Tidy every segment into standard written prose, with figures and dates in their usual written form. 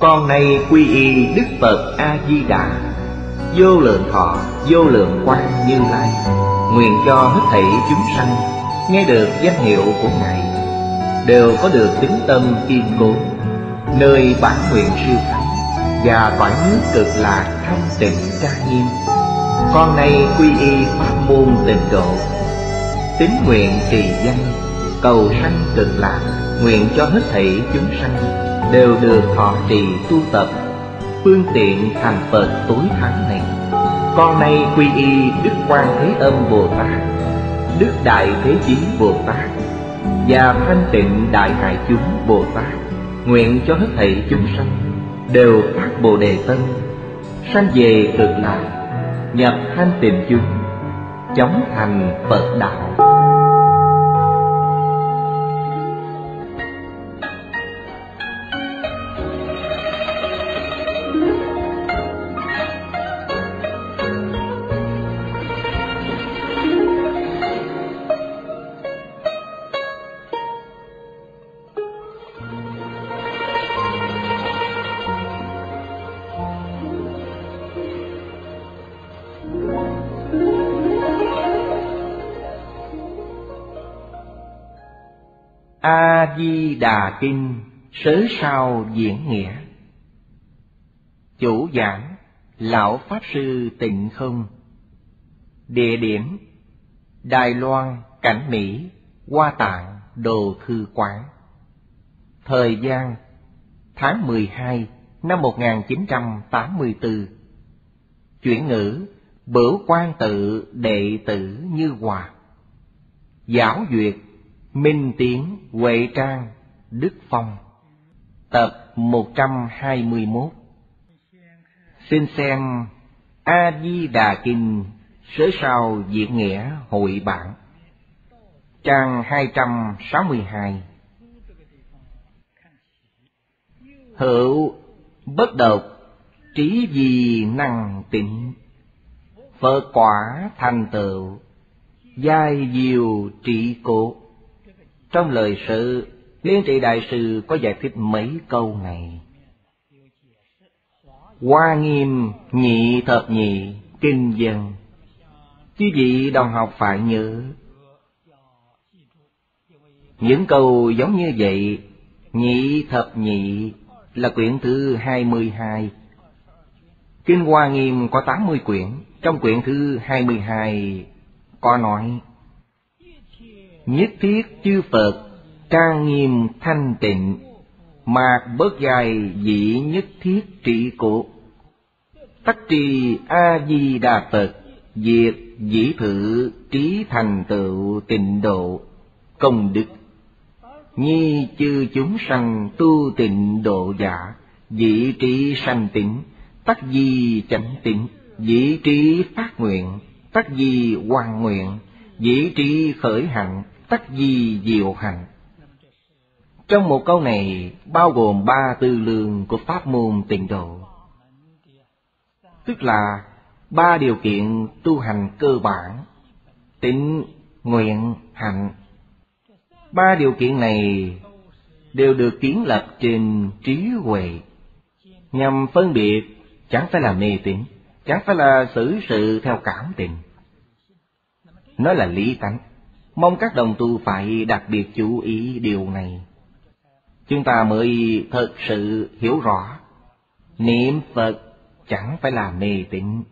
Con nay quy y Đức Phật A Di Đà, vô lượng thọ, vô lượng quang Như Lai, nguyện cho hết thảy chúng sanh nghe được danh hiệu của Ngài đều có được tính tâm kiên cố, nơi bản nguyện siêu thánh và cõi nước cực lạc thanh tịnh trang nghiêm. Con nay quy y pháp môn tịnh độ, tín nguyện trì danh, cầu sanh cực lạc, nguyện cho hết thảy chúng sanh đều được thọ trì tu tập phương tiện thành Phật tối thắng này. Con nay quy y Đức Quan Thế Âm Bồ Tát, Đức Đại Thế Chí Bồ Tát và Thanh Tịnh Đại Hải Chúng Bồ Tát, nguyện cho hết thảy chúng sanh đều phát Bồ Đề Tâm, sanh về cực lạc, nhập thanh tịnh chúng, chóng thành Phật đạo. A Di Đà Kinh Sớ Sao Diễn Nghĩa. Chủ giảng Lão Pháp Sư Tịnh Không. Địa điểm Đài Loan, Cảnh Mỹ, Hoa Tạng Đồ Thư Quán. Thời gian tháng 12 năm 1984. Chuyển ngữ Bửu Quang Tự đệ tử Như Hòa. Giáo duyệt Minh Tiến, Huệ Trang, Đức Phong. Tập 121. Xin xem A Di Đà Kinh Sớ Sao Diễn Nghĩa hội bản, trang 262. Hữu bất độc, trí vi năng tịnh, Phật quả thành tựu, giai diệu trị cố. Trong lời sự, Liên Trị Đại Sư có giải thích mấy câu này. Hoa Nghiêm Nhị Thập Nhị Kinh Dân, quý vị đồng học phải nhớ. Những câu giống như vậy, Nhị Thập Nhị là quyển thứ 22. Kinh Hoa Nghiêm có 80 quyển, trong quyển thứ 22 có nói: nhất thiết chư Phật trang nghiêm thanh tịnh, mạc bớt dài dị nhất thiết trị cụ, tắc trì A Di Đà Phật, diệt dĩ thử trí thành tựu tịnh độ công đức, nhi chư chúng sanh tu tịnh độ giả, dĩ trí sanh tịnh, tắc di chánh tịnh, dĩ trí phát nguyện, tắc di hoàn nguyện, dĩ trí khởi hạnh, tắc di diệu hạnh. Trong một câu này bao gồm 3 tư lương của pháp môn tịnh độ, tức là 3 điều kiện tu hành cơ bản: tín, nguyện, hạnh. 3 điều kiện này đều được kiến lập trên trí huệ, nhằm phân biệt chẳng phải là mê tín, chẳng phải là xử sự theo cảm tình. Nó là lý tánh. Mong các đồng tu phải đặc biệt chú ý điều này, chúng ta mới thật sự hiểu rõ. Niệm Phật chẳng phải là mê tín,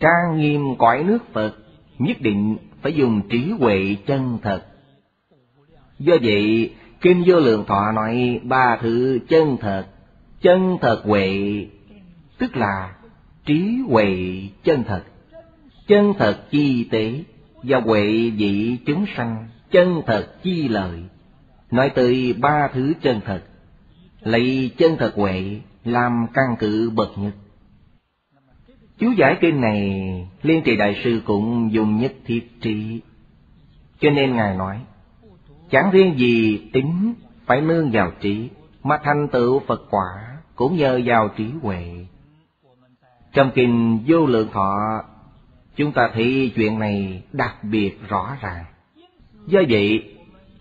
trang nghiêm cõi nước Phật nhất định phải dùng trí huệ chân thật. Do vậy, Kinh Vô Lượng Thọ nói 3 thứ chân thật. Chân thật huệ tức là trí huệ chân thật, chân thật chi tế và huệ dị chúng sanh, chân thật chi lợi. Nói tới 3 thứ chân thật, lấy chân thật huệ làm căn cứ bậc nhất. Chú giải kinh này, Liên Trì Đại Sư cũng dùng nhất thiết trí, cho nên Ngài nói chẳng riêng gì tính phải nương vào trí, mà thành tựu Phật quả cũng nhờ vào trí huệ. Trong kinh Vô Lượng Thọ, chúng ta thấy chuyện này đặc biệt rõ ràng. Do vậy,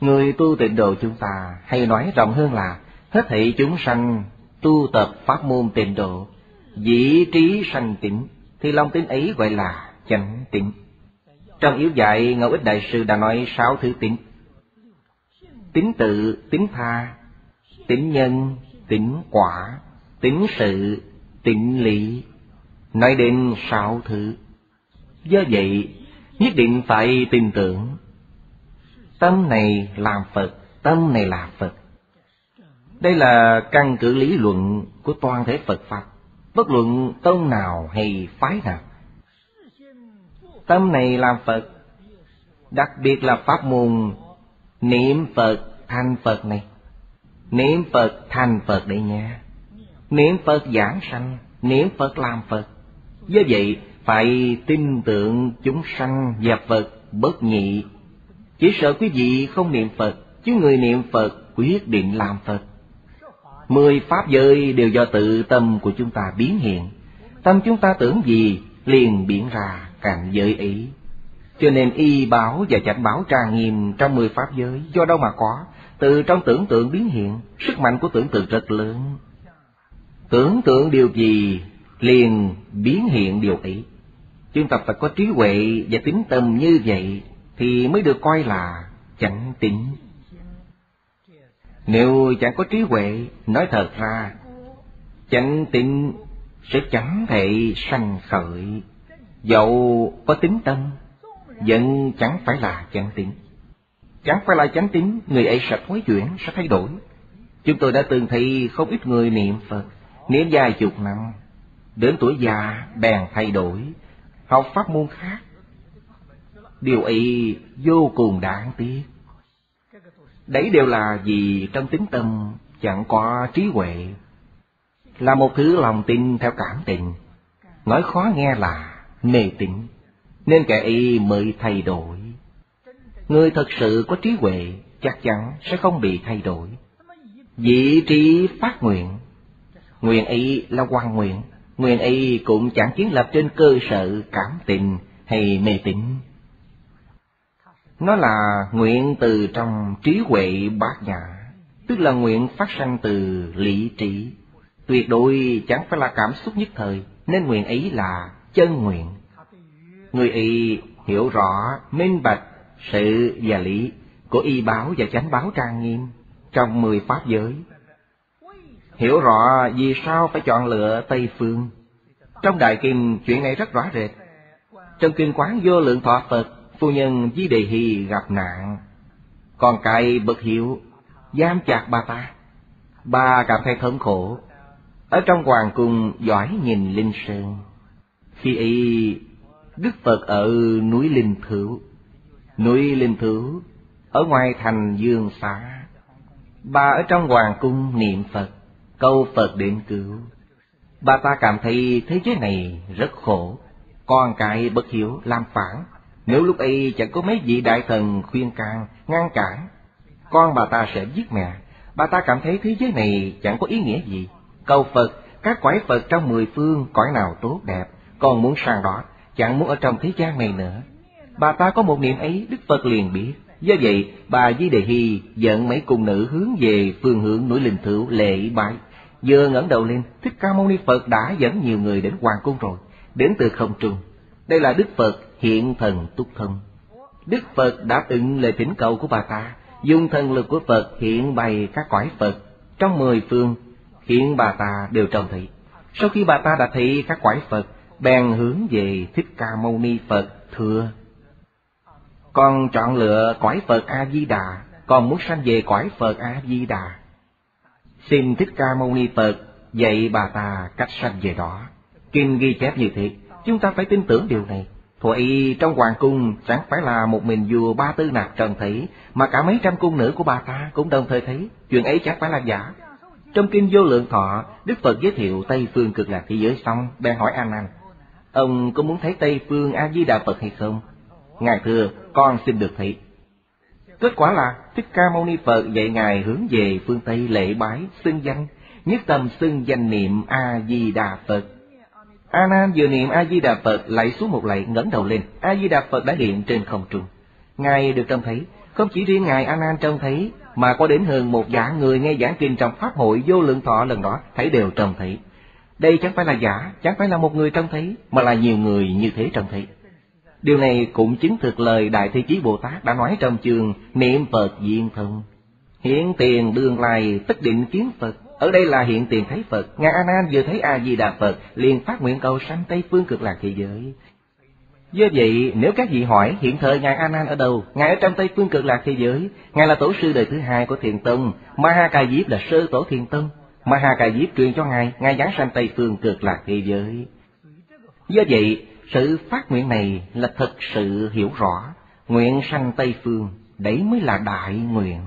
người tu tịnh độ chúng ta hay nói rộng hơn là hết thảy chúng sanh tu tập pháp môn tịnh độ, dĩ trí sanh tịnh, thì lòng tịnh ấy gọi là chánh tịnh. Trong yếu dạy, Ngẫu Ích Đại Sư đã nói 6 thứ tịnh: tịnh tự, tịnh tha, tịnh nhân, tịnh quả, tịnh sự, tịnh lý, nói đến 6 thứ. Do vậy, nhất định phải tin tưởng tâm này làm Phật, tâm này là Phật. Đây là căn cứ lý luận của toàn thể Phật pháp, bất luận tông nào hay phái nào. Tâm này làm Phật, đặc biệt là pháp môn niệm Phật thành Phật này. Niệm Phật thành Phật đấy nha. Niệm Phật giảng sanh, niệm Phật làm Phật. Do vậy phải tin tưởng chúng sanh và Phật bất nhị. Chỉ sợ quý vị không niệm Phật, chứ người niệm Phật quyết định làm Phật. 10 pháp giới đều do tự tâm của chúng ta biến hiện. Tâm chúng ta tưởng gì liền biến ra cảnh giới ấy. Cho nên y bảo và chánh bảo trang nghiêm trong 10 pháp giới do đâu mà có? Từ trong tưởng tượng biến hiện. Sức mạnh của tưởng tượng rất lớn. Tưởng tượng điều gì liền biến hiện điều ấy. Chúng ta phải có trí huệ và tín tâm như vậy thì mới được coi là chánh tín. Nếu chẳng có trí huệ, nói thật ra chánh tín sẽ chẳng thể sanh khởi. Dẫu có tín tâm vẫn chẳng phải là chánh tín. Chẳng phải là chánh tín, người ấy sẽ thối chuyển, sẽ thay đổi. Chúng tôi đã từng thấy không ít người niệm Phật, niệm vài chục năm, đến tuổi già bèn thay đổi, học pháp môn khác. Điều ấy vô cùng đáng tiếc. Đấy đều là vì trong tính tâm chẳng có trí huệ. Là một thứ lòng tin theo cảm tình, nói khó nghe là mê tín, nên kẻ ấy mới thay đổi. Người thật sự có trí huệ chắc chắn sẽ không bị thay đổi. Vị trí phát nguyện, nguyện ấy là hoan nguyện, nguyện ấy cũng chẳng kiến lập trên cơ sở cảm tình hay mê tín. Nó là nguyện từ trong trí huệ bát nhã, tức là nguyện phát sanh từ lý trí, tuyệt đối chẳng phải là cảm xúc nhất thời, nên nguyện ấy là chân nguyện. Người ấy hiểu rõ, minh bạch sự và lý của y báo và chánh báo trang nghiêm trong 10 pháp giới. Hiểu rõ vì sao phải chọn lựa Tây Phương. Trong Đại Kinh chuyện này rất rõ rệt. Trong Kinh Quán Vô Lượng Thọ Phật, phu nhân Di Đề Hy gặp nạn, con cái bất hiếu, giam chặt bà ta. Bà cảm thấy thống khổ, ở trong hoàng cung dõi nhìn linh sơn. Khi ấy Đức Phật ở núi Linh Thửu. Núi Linh Thửu ở ngoài thành Dương Xá. Bà ở trong hoàng cung niệm Phật, cầu Phật đến cứu. Bà ta cảm thấy thế giới này rất khổ, con cái bất hiếu, làm phản. Nếu lúc ấy chẳng có mấy vị đại thần khuyên can, ngăn cản, con bà ta sẽ giết mẹ. Bà ta cảm thấy thế giới này chẳng có ý nghĩa gì. Cầu Phật, các cõi Phật trong 10 phương, cõi nào tốt đẹp, con muốn sang đó, chẳng muốn ở trong thế gian này nữa. Bà ta có một niệm ấy, Đức Phật liền biết. Do vậy, bà Di Đề Hy dẫn mấy cung nữ hướng về phương hướng núi Linh Thửu lễ bái. Vừa ngẩng đầu lên, Thích Ca Mâu Ni Phật đã dẫn nhiều người đến hoàng cung rồi, đến từ không trung. Đây là Đức Phật hiện thần túc thân. Đức Phật đã ứng lời thỉnh cầu của bà ta, dùng thần lực của Phật hiện bày các cõi Phật trong 10 phương, hiện bà ta đều trông thấy. Sau khi bà ta đã thấy các cõi Phật, bèn hướng về Thích Ca Mâu Ni Phật thưa: con chọn lựa cõi Phật A Di Đà, con muốn sanh về cõi Phật A Di Đà. Xin Thích Ca Mâu Ni Phật dạy bà ta cách sanh về đó. Kinh ghi chép như thế, chúng ta phải tin tưởng điều này. Thuậy trong hoàng cung chẳng phải là một mình vua Ba Tư Nạc trần thấy, mà cả mấy trăm cung nữ của bà ta cũng đồng thời thấy, chuyện ấy chẳng phải là giả. Trong Kinh Vô Lượng Thọ, Đức Phật giới thiệu Tây Phương Cực Lạc thế giới xong, bèn hỏi A Nan: ông có muốn thấy Tây Phương A Di Đà Phật hay không? Ngài thưa: con xin được thấy. Kết quả là Thích Ca Mâu Ni Phật dạy ngài hướng về phương Tây lễ bái, xưng danh, nhất tâm xưng danh niệm A Di Đà Phật. A Nan vừa niệm A Di Đà Phật, lạy xuống một lạy, ngẩng đầu lên, A Di Đà Phật đã hiện trên không trung. Ngài được trông thấy, không chỉ riêng ngài A Nan trông thấy, mà có đến hơn 1 vạn người nghe giảng kinh trong pháp hội Vô Lượng Thọ lần đó thấy đều trông thấy. Đây chẳng phải là giả, chẳng phải là một người trông thấy, mà là nhiều người như thế trông thấy. Điều này cũng chứng thực lời Đại Thế Chí Bồ Tát đã nói trong chương Niệm Phật Viên Thông. Hiện tiền đương lai tất định kiến Phật. Ở đây là hiện tiền thấy Phật. Ngài A Nan vừa thấy A Di Đà Phật liền phát nguyện cầu sanh Tây Phương Cực Lạc thế giới. Do vậy, nếu các vị hỏi hiện thời Ngài A Nan ở đâu, Ngài ở trong Tây Phương Cực Lạc thế giới. Ngài là tổ sư đời thứ 2 của Thiền Tông. Ma Ha Cà Diếp là sơ tổ Thiền Tông. Ma Ha Cà Diếp truyền cho Ngài, Ngài giáng sanh Tây Phương Cực Lạc thế giới. Do vậy, sự phát nguyện này là thật sự hiểu rõ, nguyện sanh Tây Phương, đấy mới là đại nguyện.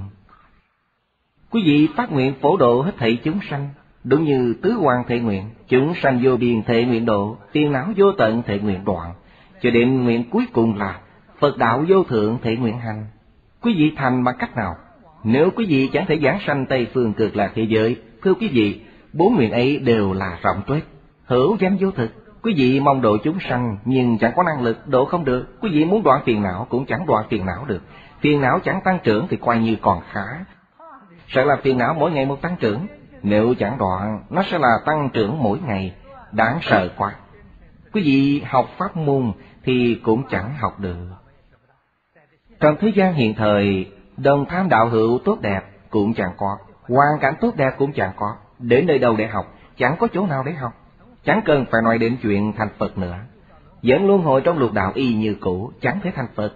Quý vị phát nguyện phổ độ hết thảy chúng sanh, đúng như tứ hoàng thể nguyện, chúng sanh vô biên thể nguyện độ, phiền não vô tận thể nguyện đoạn, cho đến nguyện cuối cùng là Phật đạo vô thượng thể nguyện hành. Quý vị thành bằng cách nào? Nếu quý vị chẳng thể giảng sanh Tây Phương Cực Lạc thế giới, thưa quý vị, 4 nguyện ấy đều là rộng tuếch, hữu danh vô thực. Quý vị mong độ chúng sanh nhưng chẳng có năng lực, độ không được. Quý vị muốn đoạn phiền não cũng chẳng đoạn phiền não được. Phiền não chẳng tăng trưởng thì coi như còn khá. Sẽ là phiền não mỗi ngày một tăng trưởng. Nếu chẳng đoạn, nó sẽ là tăng trưởng mỗi ngày. Đáng sợ quá. Quý vị học pháp môn thì cũng chẳng học được. Trong thế gian hiện thời, đồng tham đạo hữu tốt đẹp cũng chẳng có. Hoàn cảnh tốt đẹp cũng chẳng có. Đến nơi đâu để học, chẳng có chỗ nào để học. Chẳng cần phải nói đến chuyện thành Phật nữa. Vẫn luân hồi trong lục đạo y như cũ, chẳng thể thành Phật.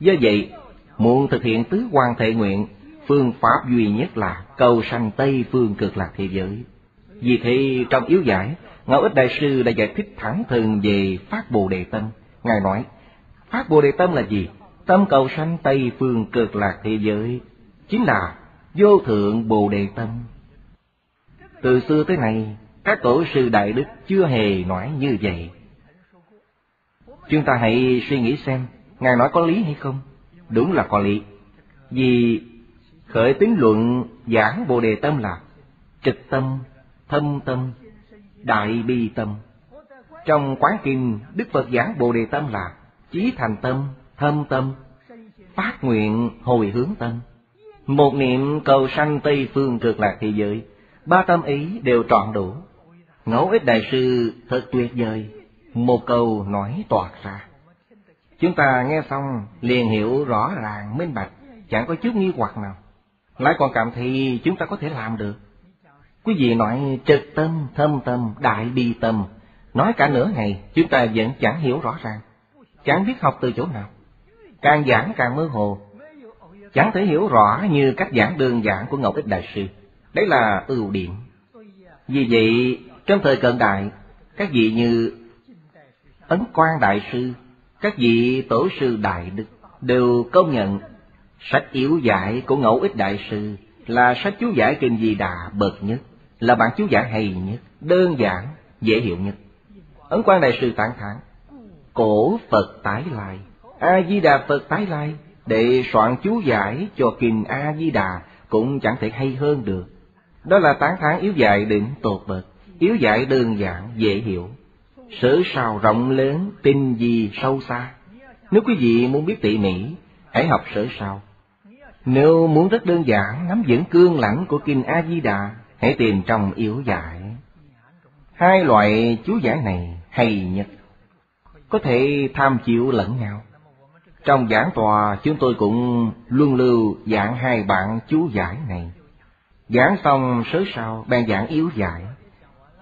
Do vậy, muốn thực hiện tứ hoàng thệ nguyện, phương pháp duy nhất là cầu sanh Tây Phương Cực Lạc thế giới. Vì thế, trong yếu giải, Ngẫu Ích Đại Sư đã giải thích thẳng thừng về Phát Bồ Đề Tâm. Ngài nói, Phát Bồ Đề Tâm là gì? Tâm cầu sanh Tây Phương Cực Lạc thế giới, chính là Vô Thượng Bồ Đề Tâm. Từ xưa tới nay, các tổ sư đại đức chưa hề nói như vậy. Chúng ta hãy suy nghĩ xem, Ngài nói có lý hay không? Đúng là có lý. Vì khởi tín luận giảng Bồ Đề Tâm là trực tâm, thâm tâm, đại bi tâm. Trong Quán Kinh, Đức Phật giảng Bồ Đề Tâm là chí thành tâm, thâm tâm, phát nguyện hồi hướng tâm, một niệm cầu sanh Tây Phương Cực Lạc thế giới. 3 tâm ý đều trọn đủ. Ngẫu Ích Đại Sư thật tuyệt vời, một câu nói toạc ra. Chúng ta nghe xong liền hiểu rõ ràng, minh bạch, chẳng có chút nghi hoặc nào. Lại còn cảm thấy chúng ta có thể làm được. Quý vị nói trực tâm, thâm tâm, đại bi tâm, nói cả nửa ngày chúng ta vẫn chẳng hiểu rõ ràng, chẳng biết học từ chỗ nào. Càng giảng càng mơ hồ, chẳng thể hiểu rõ như cách giảng đơn giản của Ngẫu Ích Đại Sư. Đấy là ưu điểm. Vì vậy, trong thời cận đại, các vị như Ấn Quang Đại Sư, các vị tổ sư đại đức đều công nhận sách yếu giải của Ngẫu Ích Đại Sư là sách chú giải Kinh Di Đà bậc nhất, là bản chú giải hay nhất, đơn giản, dễ hiểu nhất. Ấn Quang Đại Sư tán thán: cổ Phật tái lai, A Di Đà Phật tái lai, để soạn chú giải cho Kinh A Di Đà cũng chẳng thể hay hơn được. Đó là tán thán yếu dạy đỉnh tột bậc, yếu dạy đơn giản, dễ hiểu, sử sao rộng lớn, tinh vi sâu xa. Nếu quý vị muốn biết tỉ mỉ, hãy học sử sao. Nếu muốn rất đơn giản, nắm vững cương lãnh của Kinh A Di Đà, hãy tìm trong yếu dạy. Hai loại chú giải này hay nhất, có thể tham chiếu lẫn nhau. Trong giảng tòa chúng tôi cũng luân lưu giảng hai bản chú giải này. Giảng xong sớ sao bèn giảng yếu giải,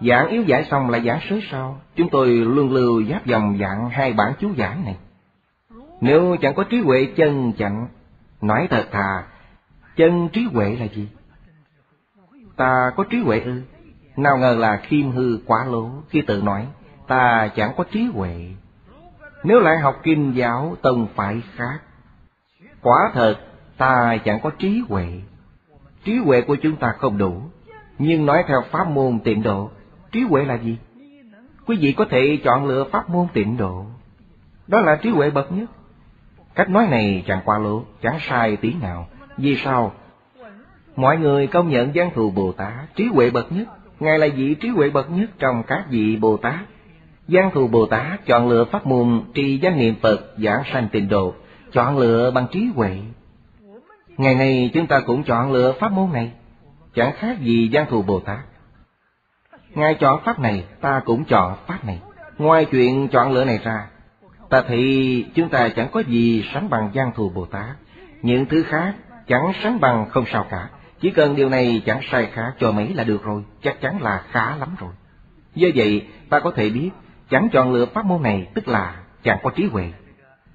giảng yếu giải xong lại giảng sớ sao. Chúng tôi luân lưu giáp dòng giảng hai bản chú giải này. Nếu chẳng có trí huệ chân chánh, nói thật thà, chân trí huệ là gì? Ta có trí huệ ư? Nào ngờ là khiêm hư quá lố khi tự nói ta chẳng có trí huệ. Nếu lại học kinh giáo tông phái khác, quả thật ta chẳng có trí huệ. Trí huệ của chúng ta không đủ. Nhưng nói theo pháp môn tịnh độ, trí huệ là gì? Quý vị có thể chọn lựa pháp môn tịnh độ, đó là trí huệ bậc nhất. Cách nói này chẳng qua lỗ, chẳng sai tí nào. Vì sao? Mọi người công nhận Văn Thù Bồ Tát trí huệ bậc nhất. Ngài là vị trí huệ bậc nhất trong các vị Bồ Tát. Văn Thù Bồ Tát chọn lựa pháp môn trì danh niệm Phật giảng sanh tịnh độ, chọn lựa bằng trí huệ. Ngày nay chúng ta cũng chọn lựa pháp môn này, chẳng khác gì Văn Thù Bồ Tát. Ngài chọn pháp này, ta cũng chọn pháp này. Ngoài chuyện chọn lựa này ra, ta thấy chúng ta chẳng có gì sánh bằng Văn Thù Bồ Tát. Những thứ khác chẳng sánh bằng không sao cả, chỉ cần điều này chẳng sai khác cho mấy là được rồi, chắc chắn là khá lắm rồi. Do vậy ta có thể biết, chẳng chọn lựa pháp môn này tức là chẳng có trí huệ.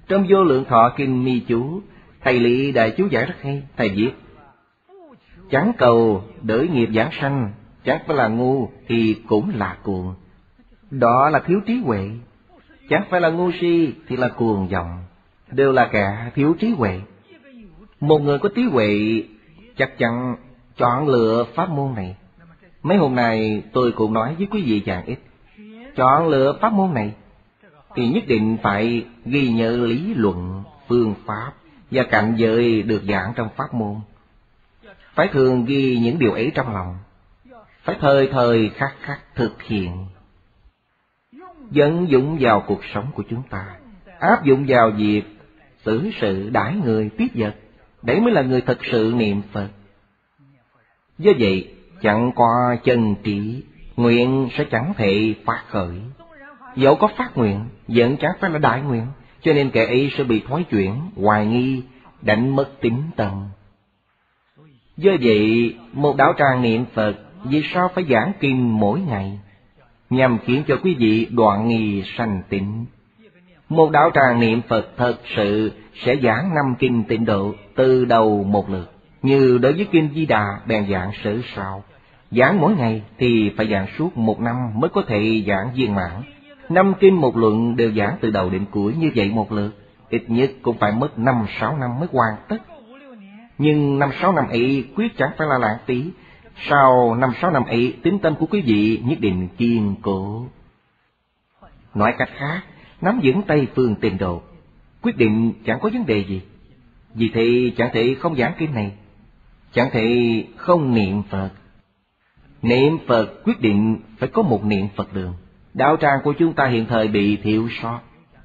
Trong Vô Lượng Thọ Kinh Mi Chú, thầy Lý Đại Chú giải rất hay. Thầy viết: chẳng cầu đỡ nghiệp giảng sanh, chẳng phải là ngu thì cũng là cuồng, đó là thiếu trí huệ. Chẳng phải là ngu si thì là cuồng vọng, đều là kẻ thiếu trí huệ. Một người có trí huệ chắc chắn chọn lựa pháp môn này. Mấy hôm nay tôi cũng nói với quý vị chẳng ít, chọn lựa pháp môn này thì nhất định phải ghi nhớ lý luận, phương pháp và cảnh giới được giảng trong pháp môn. Phải thường ghi những điều ấy trong lòng, phải thời thời khắc khắc thực hiện, vận dụng vào cuộc sống của chúng ta, áp dụng vào việc xử sự đãi người tiếp vật. Đấy mới là người thật sự niệm Phật. Do vậy chẳng có chân trí, nguyện sẽ chẳng thể phát khởi. Dẫu có phát nguyện, vẫn chẳng phải là đại nguyện, cho nên kẻ ấy sẽ bị thoái chuyển, hoài nghi, đánh mất tín tâm. Do vậy một đạo tràng niệm Phật vì sao phải giảng kinh mỗi ngày? Nhằm khiến cho quý vị đoạn nghi sanh tịnh. Một đạo tràng niệm Phật thật sự sẽ giảng 5 kinh tịnh độ từ đầu một lượt. Như đối với kinh Di Đà bèn giảng sớ sao, giảng mỗi ngày thì phải giảng suốt 1 năm mới có thể giảng viên mãn. 5 kinh một luận đều giảng từ đầu đến cuối, như vậy một lượt ít nhất cũng phải mất 5-6 năm mới hoàn tất. Nhưng 5-6 năm ấy quyết chẳng phải là lãng phí. Sau 5-6 năm ấy, tín tâm của quý vị nhất định kiên cố. Nói cách khác, nắm vững Tây Phương Tịnh Độ quyết định chẳng có vấn đề gì. Vì thế chẳng thể không giảng kinh này, chẳng thể không niệm Phật. Niệm Phật quyết định phải có một niệm Phật đường. Đạo tràng của chúng ta hiện thời bị thiếu sót,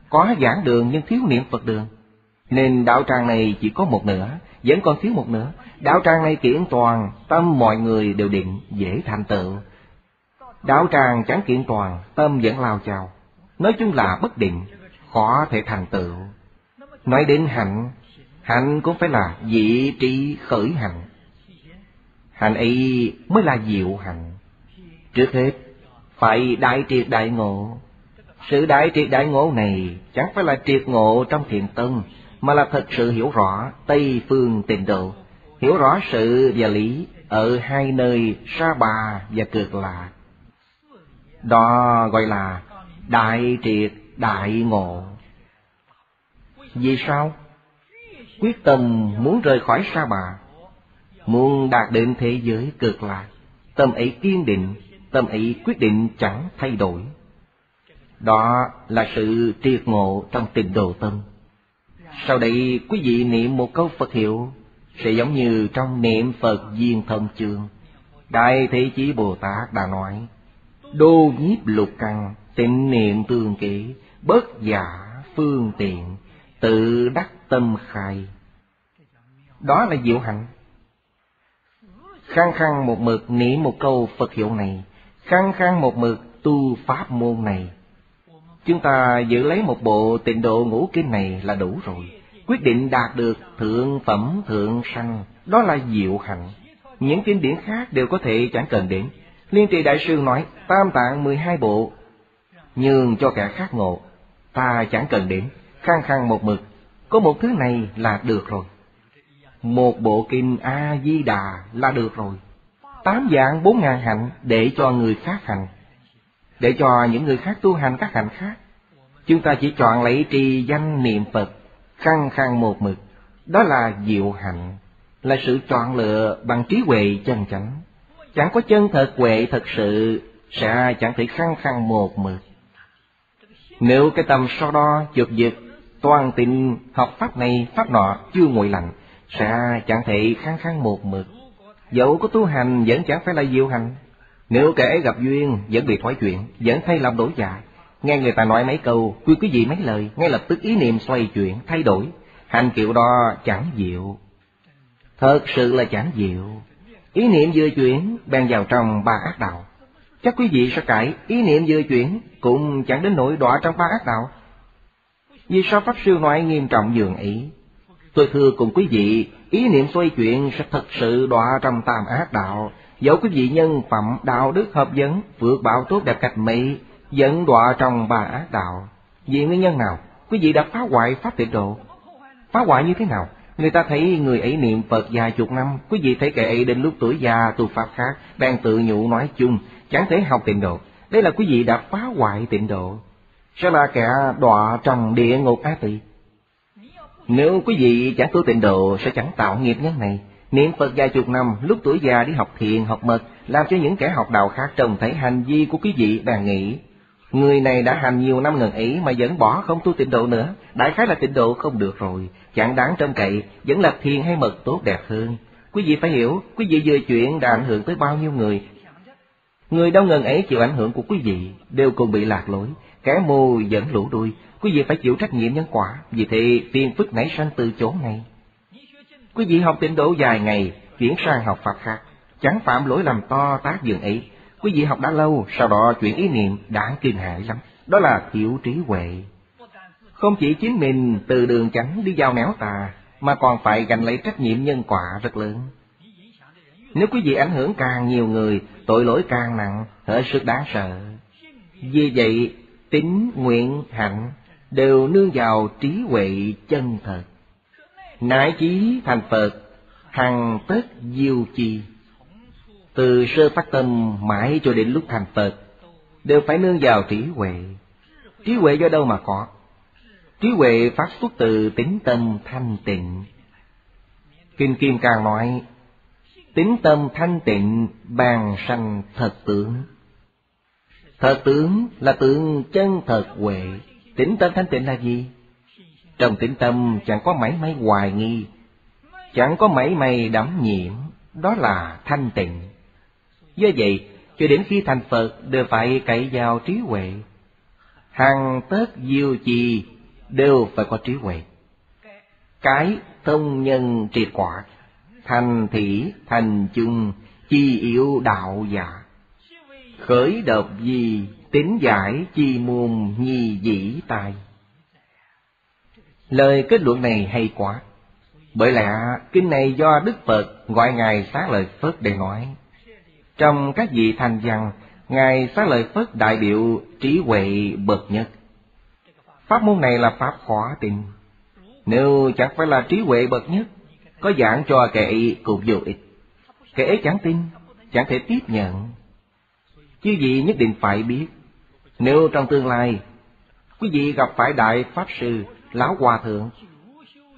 có giảng đường nhưng thiếu niệm Phật đường, nên đạo tràng này chỉ có 1/2, vẫn còn thiếu 1/2. Đạo tràng này kiện toàn, tâm mọi người đều định, dễ thành tựu. Đạo tràng chẳng kiện toàn, tâm vẫn lao chao, nói chung là bất định, khó thể thành tựu. Nói đến hạnh, hạnh cũng phải là vị trí khởi hạnh. Hạnh ấy mới là diệu hạnh. Trước hết phải đại triệt đại ngộ. Sự đại triệt đại ngộ này chẳng phải là triệt ngộ trong thiền tông, mà là thật sự hiểu rõ Tây Phương Tịnh Độ, hiểu rõ sự và lý ở hai nơi Sa Bà và Cực Lạc. Đó gọi là đại triệt đại ngộ. Vì sao? Quyết tâm muốn rời khỏi Sa Bà, muốn đạt đến thế giới Cực Lạc, tâm ấy kiên định, tâm ấy quyết định chẳng thay đổi. Đó là sự triệt ngộ trong tịnh độ tâm. Sau đây quý vị niệm một câu Phật hiệu, sẽ giống như trong niệm Phật Viên Thông Chương, Đại Thế Chí Bồ Tát đã nói: đô nhiếp lục căn, tịnh niệm tương kế, bất giả phương tiện, tự đắc tâm khai. Đó là diệu hạnh. Khăng khăng một mực niệm một câu Phật hiệu này, khăng khăng một mực tu pháp môn này, chúng ta giữ lấy một bộ tịnh độ ngũ kinh này là đủ rồi. Quyết định đạt được thượng phẩm thượng sanh, đó là diệu hạnh. Những kinh điển khác đều có thể chẳng cần đến. Liên Trì Đại Sư nói: tam tạng 12 bộ nhường cho kẻ khác ngộ, ta chẳng cần đến, khăng khăng một mực có một thứ này là được rồi. Một bộ kinh A Di Đà là được rồi. 8 dạng 4.000 hạnh để cho người khác hành, để cho những người khác tu hành các hạnh khác. Chúng ta chỉ chọn lấy trì danh niệm Phật, khăng khăng một mực, đó là diệu hạnh, là sự chọn lựa bằng trí huệ chân chánh. Chẳng có chân thật huệ thật sự sẽ chẳng thể khăng khăng một mực. Nếu cái tâm so đo chụp giật, toàn tình học pháp này pháp nọ chưa nguội lạnh, sẽ chẳng thể khăng khăng một mực. Dẫu có tu hành vẫn chẳng phải là diệu hạnh. Nếu kẻ ấy gặp duyên vẫn bị thoái chuyện, vẫn thay lòng đổi dạ, nghe người ta nói mấy câu, quy quý vị mấy lời, ngay lập tức ý niệm xoay chuyển thay đổi, hành kiệu đó chẳng diệu. Thật sự là chẳng diệu. Ý niệm vừa chuyển bèn vào trong ba ác đạo. Chắc quý vị sẽ cãi ý niệm vừa chuyển cũng chẳng đến nỗi đọa trong ba ác đạo. Vì sao Pháp Sư nói nghiêm trọng dường ý? Tôi thưa cùng quý vị, ý niệm xoay chuyển sẽ thật sự đọa trong tam ác đạo. Dẫu quý vị nhân phẩm đạo đức hợp dẫn, vượt bạo tốt đẹp Cảnh Mỹ, vẫn đọa trong ba ác đạo. Vì nguyên nhân nào? Quý vị đã phá hoại Pháp Tịnh Độ. Phá hoại như thế nào? Người ta thấy người ấy niệm Phật vài chục năm, quý vị thấy kẻ ấy đến lúc tuổi già tu Pháp khác, đang tự nhủ nói chung, chẳng thể học Tịnh Độ. Đây là quý vị đã phá hoại Tịnh Độ, sẽ là kẻ đọa trong địa ngục A Tỳ. Nếu quý vị chẳng tu Tịnh Độ sẽ chẳng tạo nghiệp nhân này. Niệm Phật vài chục năm, lúc tuổi già đi học thiền học mật, làm cho những kẻ học đạo khác trông thấy hành vi của quý vị bèn nghĩ: người này đã hành nhiều năm ngần ấy mà vẫn bỏ không tu Tịnh Độ nữa, đại khái là Tịnh Độ không được rồi, chẳng đáng trông cậy, vẫn là thiền hay mật tốt đẹp hơn. Quý vị phải hiểu, quý vị vừa chuyện đã ảnh hưởng tới bao nhiêu người. Người đâu ngần ấy chịu ảnh hưởng của quý vị đều cùng bị lạc lối, kẻ mù dẫn lũ đuôi. Quý vị phải chịu trách nhiệm nhân quả, vì thế phiền phức nảy sanh từ chỗ này. Quý vị học Tịnh Độ dài ngày, chuyển sang học Pháp khác, chẳng phạm lỗi lầm to tác dường ấy. Quý vị học đã lâu, sau đó chuyển ý niệm đáng kinh hại lắm, đó là thiểu trí huệ. Không chỉ chính mình từ đường chánh đi vào nẻo tà, mà còn phải gánh lấy trách nhiệm nhân quả rất lớn. Nếu quý vị ảnh hưởng càng nhiều người, tội lỗi càng nặng, hết sức đáng sợ. Vì vậy, tín, nguyện, hạnh đều nương vào trí huệ chân thật. Nãi chí thành Phật, hằng tất diêu chi. Từ sơ phát tâm mãi cho đến lúc thành Phật đều phải nương vào trí huệ. Trí huệ do đâu mà có? Trí huệ phát xuất từ tính tâm thanh tịnh. Kinh Kim Cang nói: tính tâm thanh tịnh bàn sanh thật tướng. Thật tướng là tượng chân thật huệ. Tính tâm thanh tịnh là gì? Trong tĩnh tâm chẳng có mảy may hoài nghi, chẳng có mảy may đắm nhiễm, đó là thanh tịnh. Do vậy, cho đến khi thành Phật đều phải cậy vào trí huệ. Hằng tất diêu chi đều phải có trí huệ. Cái thông nhân triệt quả, thành thỉ thành chung, chi yếu đạo giả. Khởi độc gì tính giải chi muôn nhi dĩ tài. Lời kết luận này hay quá. Bởi lẽ kinh này do Đức Phật gọi Ngài Xá Lợi Phất để nói. Trong các vị thành văn, Ngài Xá Lợi Phất đại biểu trí huệ bậc nhất. Pháp môn này là pháp khó tin. Nếu chẳng phải là trí huệ bậc nhất, có giảng cho kẻ ấy cũng vô ích. Kẻ ấy chẳng tin, chẳng thể tiếp nhận. Chứ gì nhất định phải biết. Nếu trong tương lai quý vị gặp phải đại Pháp Sư, Lão Hòa Thượng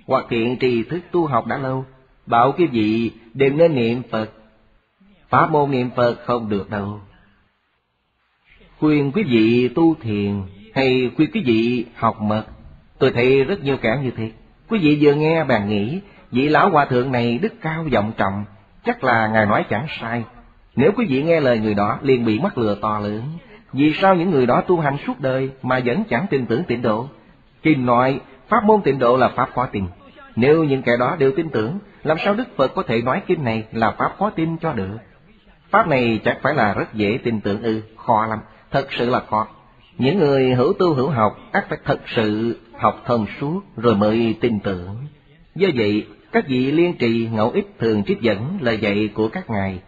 hoặc thiện trì thức tu học đã lâu, bảo quý vị đừng nên niệm Phật, pháp môn niệm Phật không được đâu, khuyên quý vị tu thiền hay khuyên quý vị học mật, tôi thấy rất nhiều kẻ như thế. Quý vị vừa nghe bàn nghĩ, vị Lão Hòa Thượng này đức cao vọng trọng, chắc là Ngài nói chẳng sai. Nếu quý vị nghe lời người đó liền bị mắc lừa to lớn. Vì sao những người đó tu hành suốt đời mà vẫn chẳng tin tưởng Tịnh Độ? Kinh nói pháp môn Tịnh Độ là pháp khó tin. Nếu những kẻ đó đều tin tưởng, làm sao Đức Phật có thể nói kinh này là pháp khó tin cho được? Pháp này chẳng phải là rất dễ tin tưởng ư? Khó lắm, thật sự là khó. Những người hữu tu hữu học ắt phải thật sự học thông suốt rồi mới tin tưởng. Do vậy, các vị liên trì ngẫu ích thường trích dẫn lời dạy của các ngài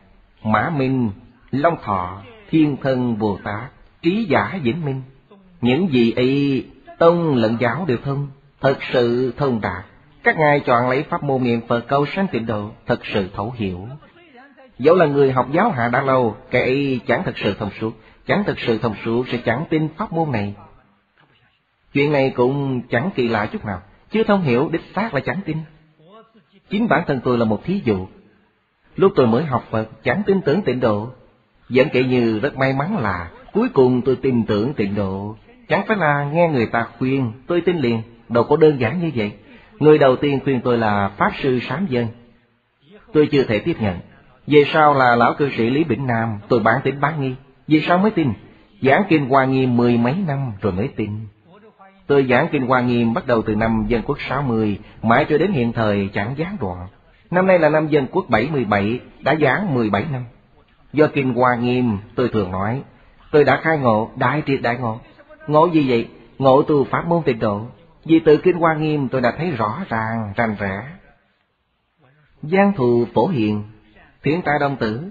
Mã Minh, Long Thọ, Thiên Thân Bồ Tát, Trí Giả Vĩnh Minh. Những vị ấy tông lẫn giáo đều thông, thật sự thông đạt. Các ngài chọn lấy pháp môn niệm Phật cầu sanh Tịnh Độ, thật sự thấu hiểu. Dẫu là người học giáo hạ đã lâu, kẻ ấy chẳng thật sự thông suốt, chẳng thật sự thông suốt sẽ chẳng tin pháp môn này. Chuyện này cũng chẳng kỳ lạ chút nào, chưa thông hiểu đích xác là chẳng tin. Chính bản thân tôi là một thí dụ. Lúc tôi mới học Phật chẳng tin tưởng Tịnh Độ, vẫn kể như rất may mắn là cuối cùng tôi tin tưởng Tịnh Độ. Chẳng phải là nghe người ta khuyên tôi tin liền, đâu có đơn giản như vậy. Người đầu tiên khuyên tôi là Pháp Sư Sám Dân, tôi chưa thể tiếp nhận. Về sau là Lão Cư Sĩ Lý Bỉnh Nam, tôi bản tính bán nghi. Vì sao mới tin? Giảng Kinh Hoa Nghiêm mười mấy năm rồi mới tin. Tôi giảng Kinh Hoa Nghiêm bắt đầu từ năm Dân Quốc 60, mãi cho đến hiện thời chẳng gián đoạn. Năm nay là năm Dân Quốc 77, đã giảng 17 năm. Do Kinh Hoa Nghiêm, tôi thường nói, tôi đã khai ngộ, đại triệt đại ngộ. Ngộ gì vậy? Ngộ từ pháp môn tịnh độ. Vì từ Kinh Hoa Nghiêm tôi đã thấy rõ ràng, rành rẽ. Giang thù phổ hiền, thiện tai đông tử,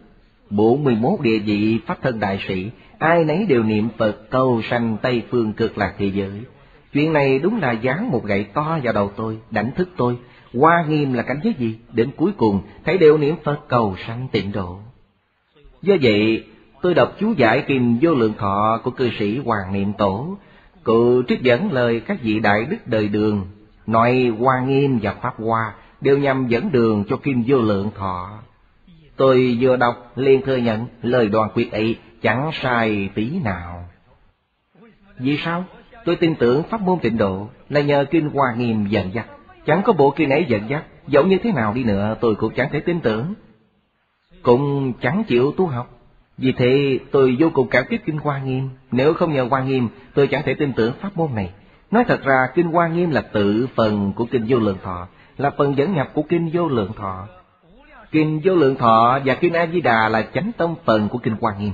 bộ 11 địa vị pháp thân đại sĩ, ai nấy đều niệm Phật cầu sanh Tây Phương Cực Lạc thế giới. Chuyện này đúng là giáng một gậy to vào đầu tôi, đánh thức tôi. Hoa Nghiêm là cảnh giới gì? Đến cuối cùng, thấy đều niệm Phật cầu sanh tịnh độ. Do vậy, tôi đọc chú giải Kim Vô Lượng Thọ của cư sĩ Hoàng Niệm Tổ. Cụ trích dẫn lời các vị đại đức đời Đường, nói Hoa Nghiêm và Pháp Hoa đều nhằm dẫn đường cho Kim Vô Lượng Thọ. Tôi vừa đọc liền thừa nhận lời Đoàn Quyết ấy chẳng sai tí nào. Vì sao? Tôi tin tưởng pháp môn tịnh độ là nhờ Kinh Hoa Nghiêm dẫn dắt. Chẳng có bộ kinh ấy dẫn dắt, dẫu như thế nào đi nữa tôi cũng chẳng thể tin tưởng, cũng chẳng chịu tu học. Vì thế tôi vô cùng cảm kích Kinh Hoa Nghiêm. Nếu không nhờ Hoa Nghiêm, tôi chẳng thể tin tưởng pháp môn này. Nói thật ra, Kinh Hoa Nghiêm là tự phần của Kinh Vô Lượng Thọ, là phần dẫn nhập của Kinh Vô Lượng Thọ. Kinh Vô Lượng Thọ và Kinh A Di Đà là chánh tông phần của Kinh Hoa Nghiêm.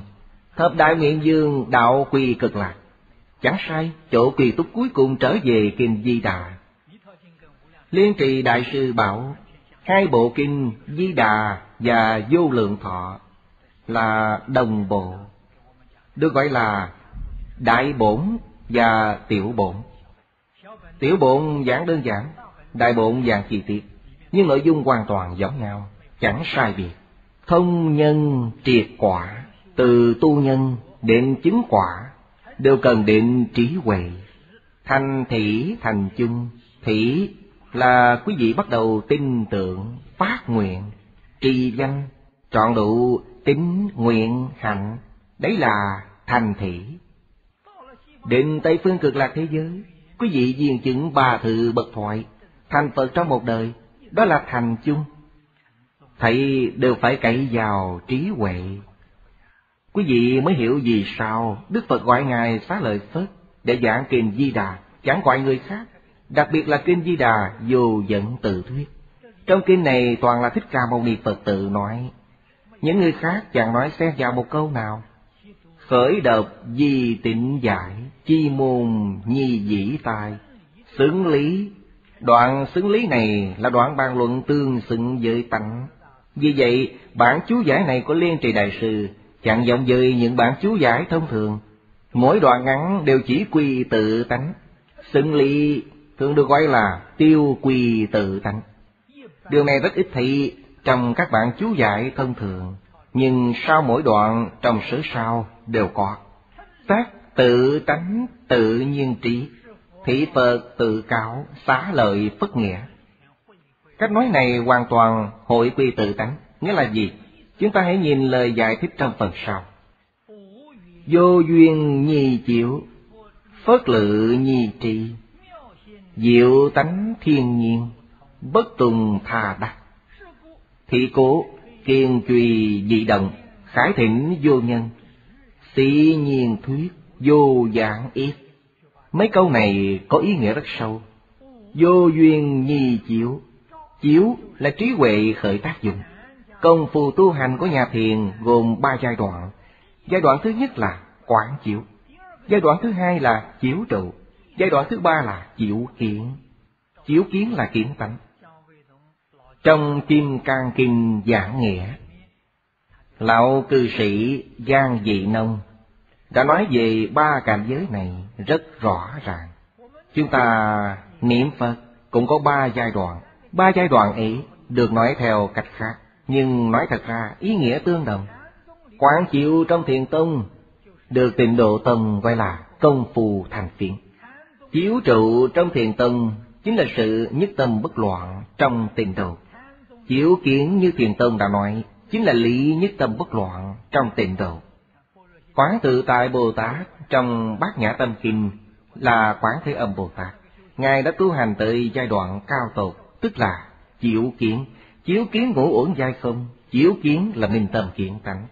Thập đại nguyện dương, đạo quy cực lạc. Chẳng sai, chỗ kỳ túc cuối cùng trở về Kinh Di Đà. Liên Trì Đại Sư bảo, hai bộ Kinh Di Đà và Vô Lượng Thọ là đồng bộ, được gọi là Đại Bổn và Tiểu Bổn. Tiểu Bổn giảng đơn giản, Đại Bổn giảng chi tiết, nhưng nội dung hoàn toàn giống nhau, chẳng sai biệt. Thông nhân triệt quả, từ tu nhân đến chứng quả, đều cần định trí huệ. Thành thỉ thành chung, thỉ là quý vị bắt đầu tin tưởng, phát nguyện, trì danh, trọn đủ tín nguyện hạnh, đấy là thành thỉ. Định Tây Phương Cực Lạc thế giới, quý vị viên chứng ba thứ bậc thoại, thành Phật trong một đời, đó là thành chung. Thầy đều phải cậy vào trí huệ. Quý vị mới hiểu vì sao Đức Phật gọi Ngài Xá Lợi Phất để giảng Kinh Di Đà, chẳng gọi người khác, đặc biệt là Kinh Di Đà Vô Dẫn Tự Thuyết. Trong kinh này toàn là Thích Ca Mâu Ni Phật tự nói, những người khác chẳng nói xen vào một câu nào. Khởi độc di tịnh giải, chi môn nhi dĩ tài, xứng lý. Đoạn xứng lý này là đoạn bàn luận tương xứng với tánh. Vì vậy, bản chú giải này của Liên Trì Đại Sư chẳng giống với những bản chú giải thông thường. Mỗi đoạn ngắn đều chỉ quy tự tánh. Xứng lý thường được gọi là tiêu quy tự tánh. Điều này rất ít thị trong các bản chú giải thông thường, nhưng sau mỗi đoạn trong sớ sao đều có. Tác tự tánh tự nhiên trí, thị Phật tự cáo, xá lợi phất nghĩa. Cách nói này hoàn toàn hội quy tự tánh. Nghĩa là gì? Chúng ta hãy nhìn lời giải thích trong phần sau. Vô duyên nhi chịu, phất lự nhi trì, diệu tánh thiên nhiên, bất tùng thà đắc. Thị cố kiên trì dị động, khải thỉnh vô nhân, sĩ nhiên thuyết, vô dạng yết. Mấy câu này có ý nghĩa rất sâu. Vô duyên nhi chiếu, chiếu là trí huệ khởi tác dụng. Công phu tu hành của nhà thiền gồm ba giai đoạn. Giai đoạn thứ nhất là quán chiếu, giai đoạn thứ hai là chiếu trụ, giai đoạn thứ ba là chiếu kiến. Chiếu kiến là kiến tánh. Trong Kim Cang Kinh giảng nghĩa, lão cư sĩ Giang Dị Nông đã nói về ba cảnh giới này rất rõ ràng. Chúng ta niệm Phật cũng có ba giai đoạn. Ba giai đoạn ấy được nói theo cách khác, nhưng nói thật ra ý nghĩa tương đồng. Quán chiếu trong thiền tông được Tịnh độ tông gọi là công phu thành phiến. Chiếu trụ trong thiền tông chính là sự nhất tâm bất loạn trong tịnh độ. Chiếu kiến như thiền tông đã nói chính là lý nhất tâm bất loạn trong tịnh độ. Quán tự tại Bồ Tát trong Bát Nhã Tâm Kinh là Quán Thế Âm Bồ Tát. Ngài đã tu hành tới giai đoạn cao tột, tức là chiếu kiến. Chiếu kiến ngũ uẩn giai không, chiếu kiến là minh tâm kiến tánh.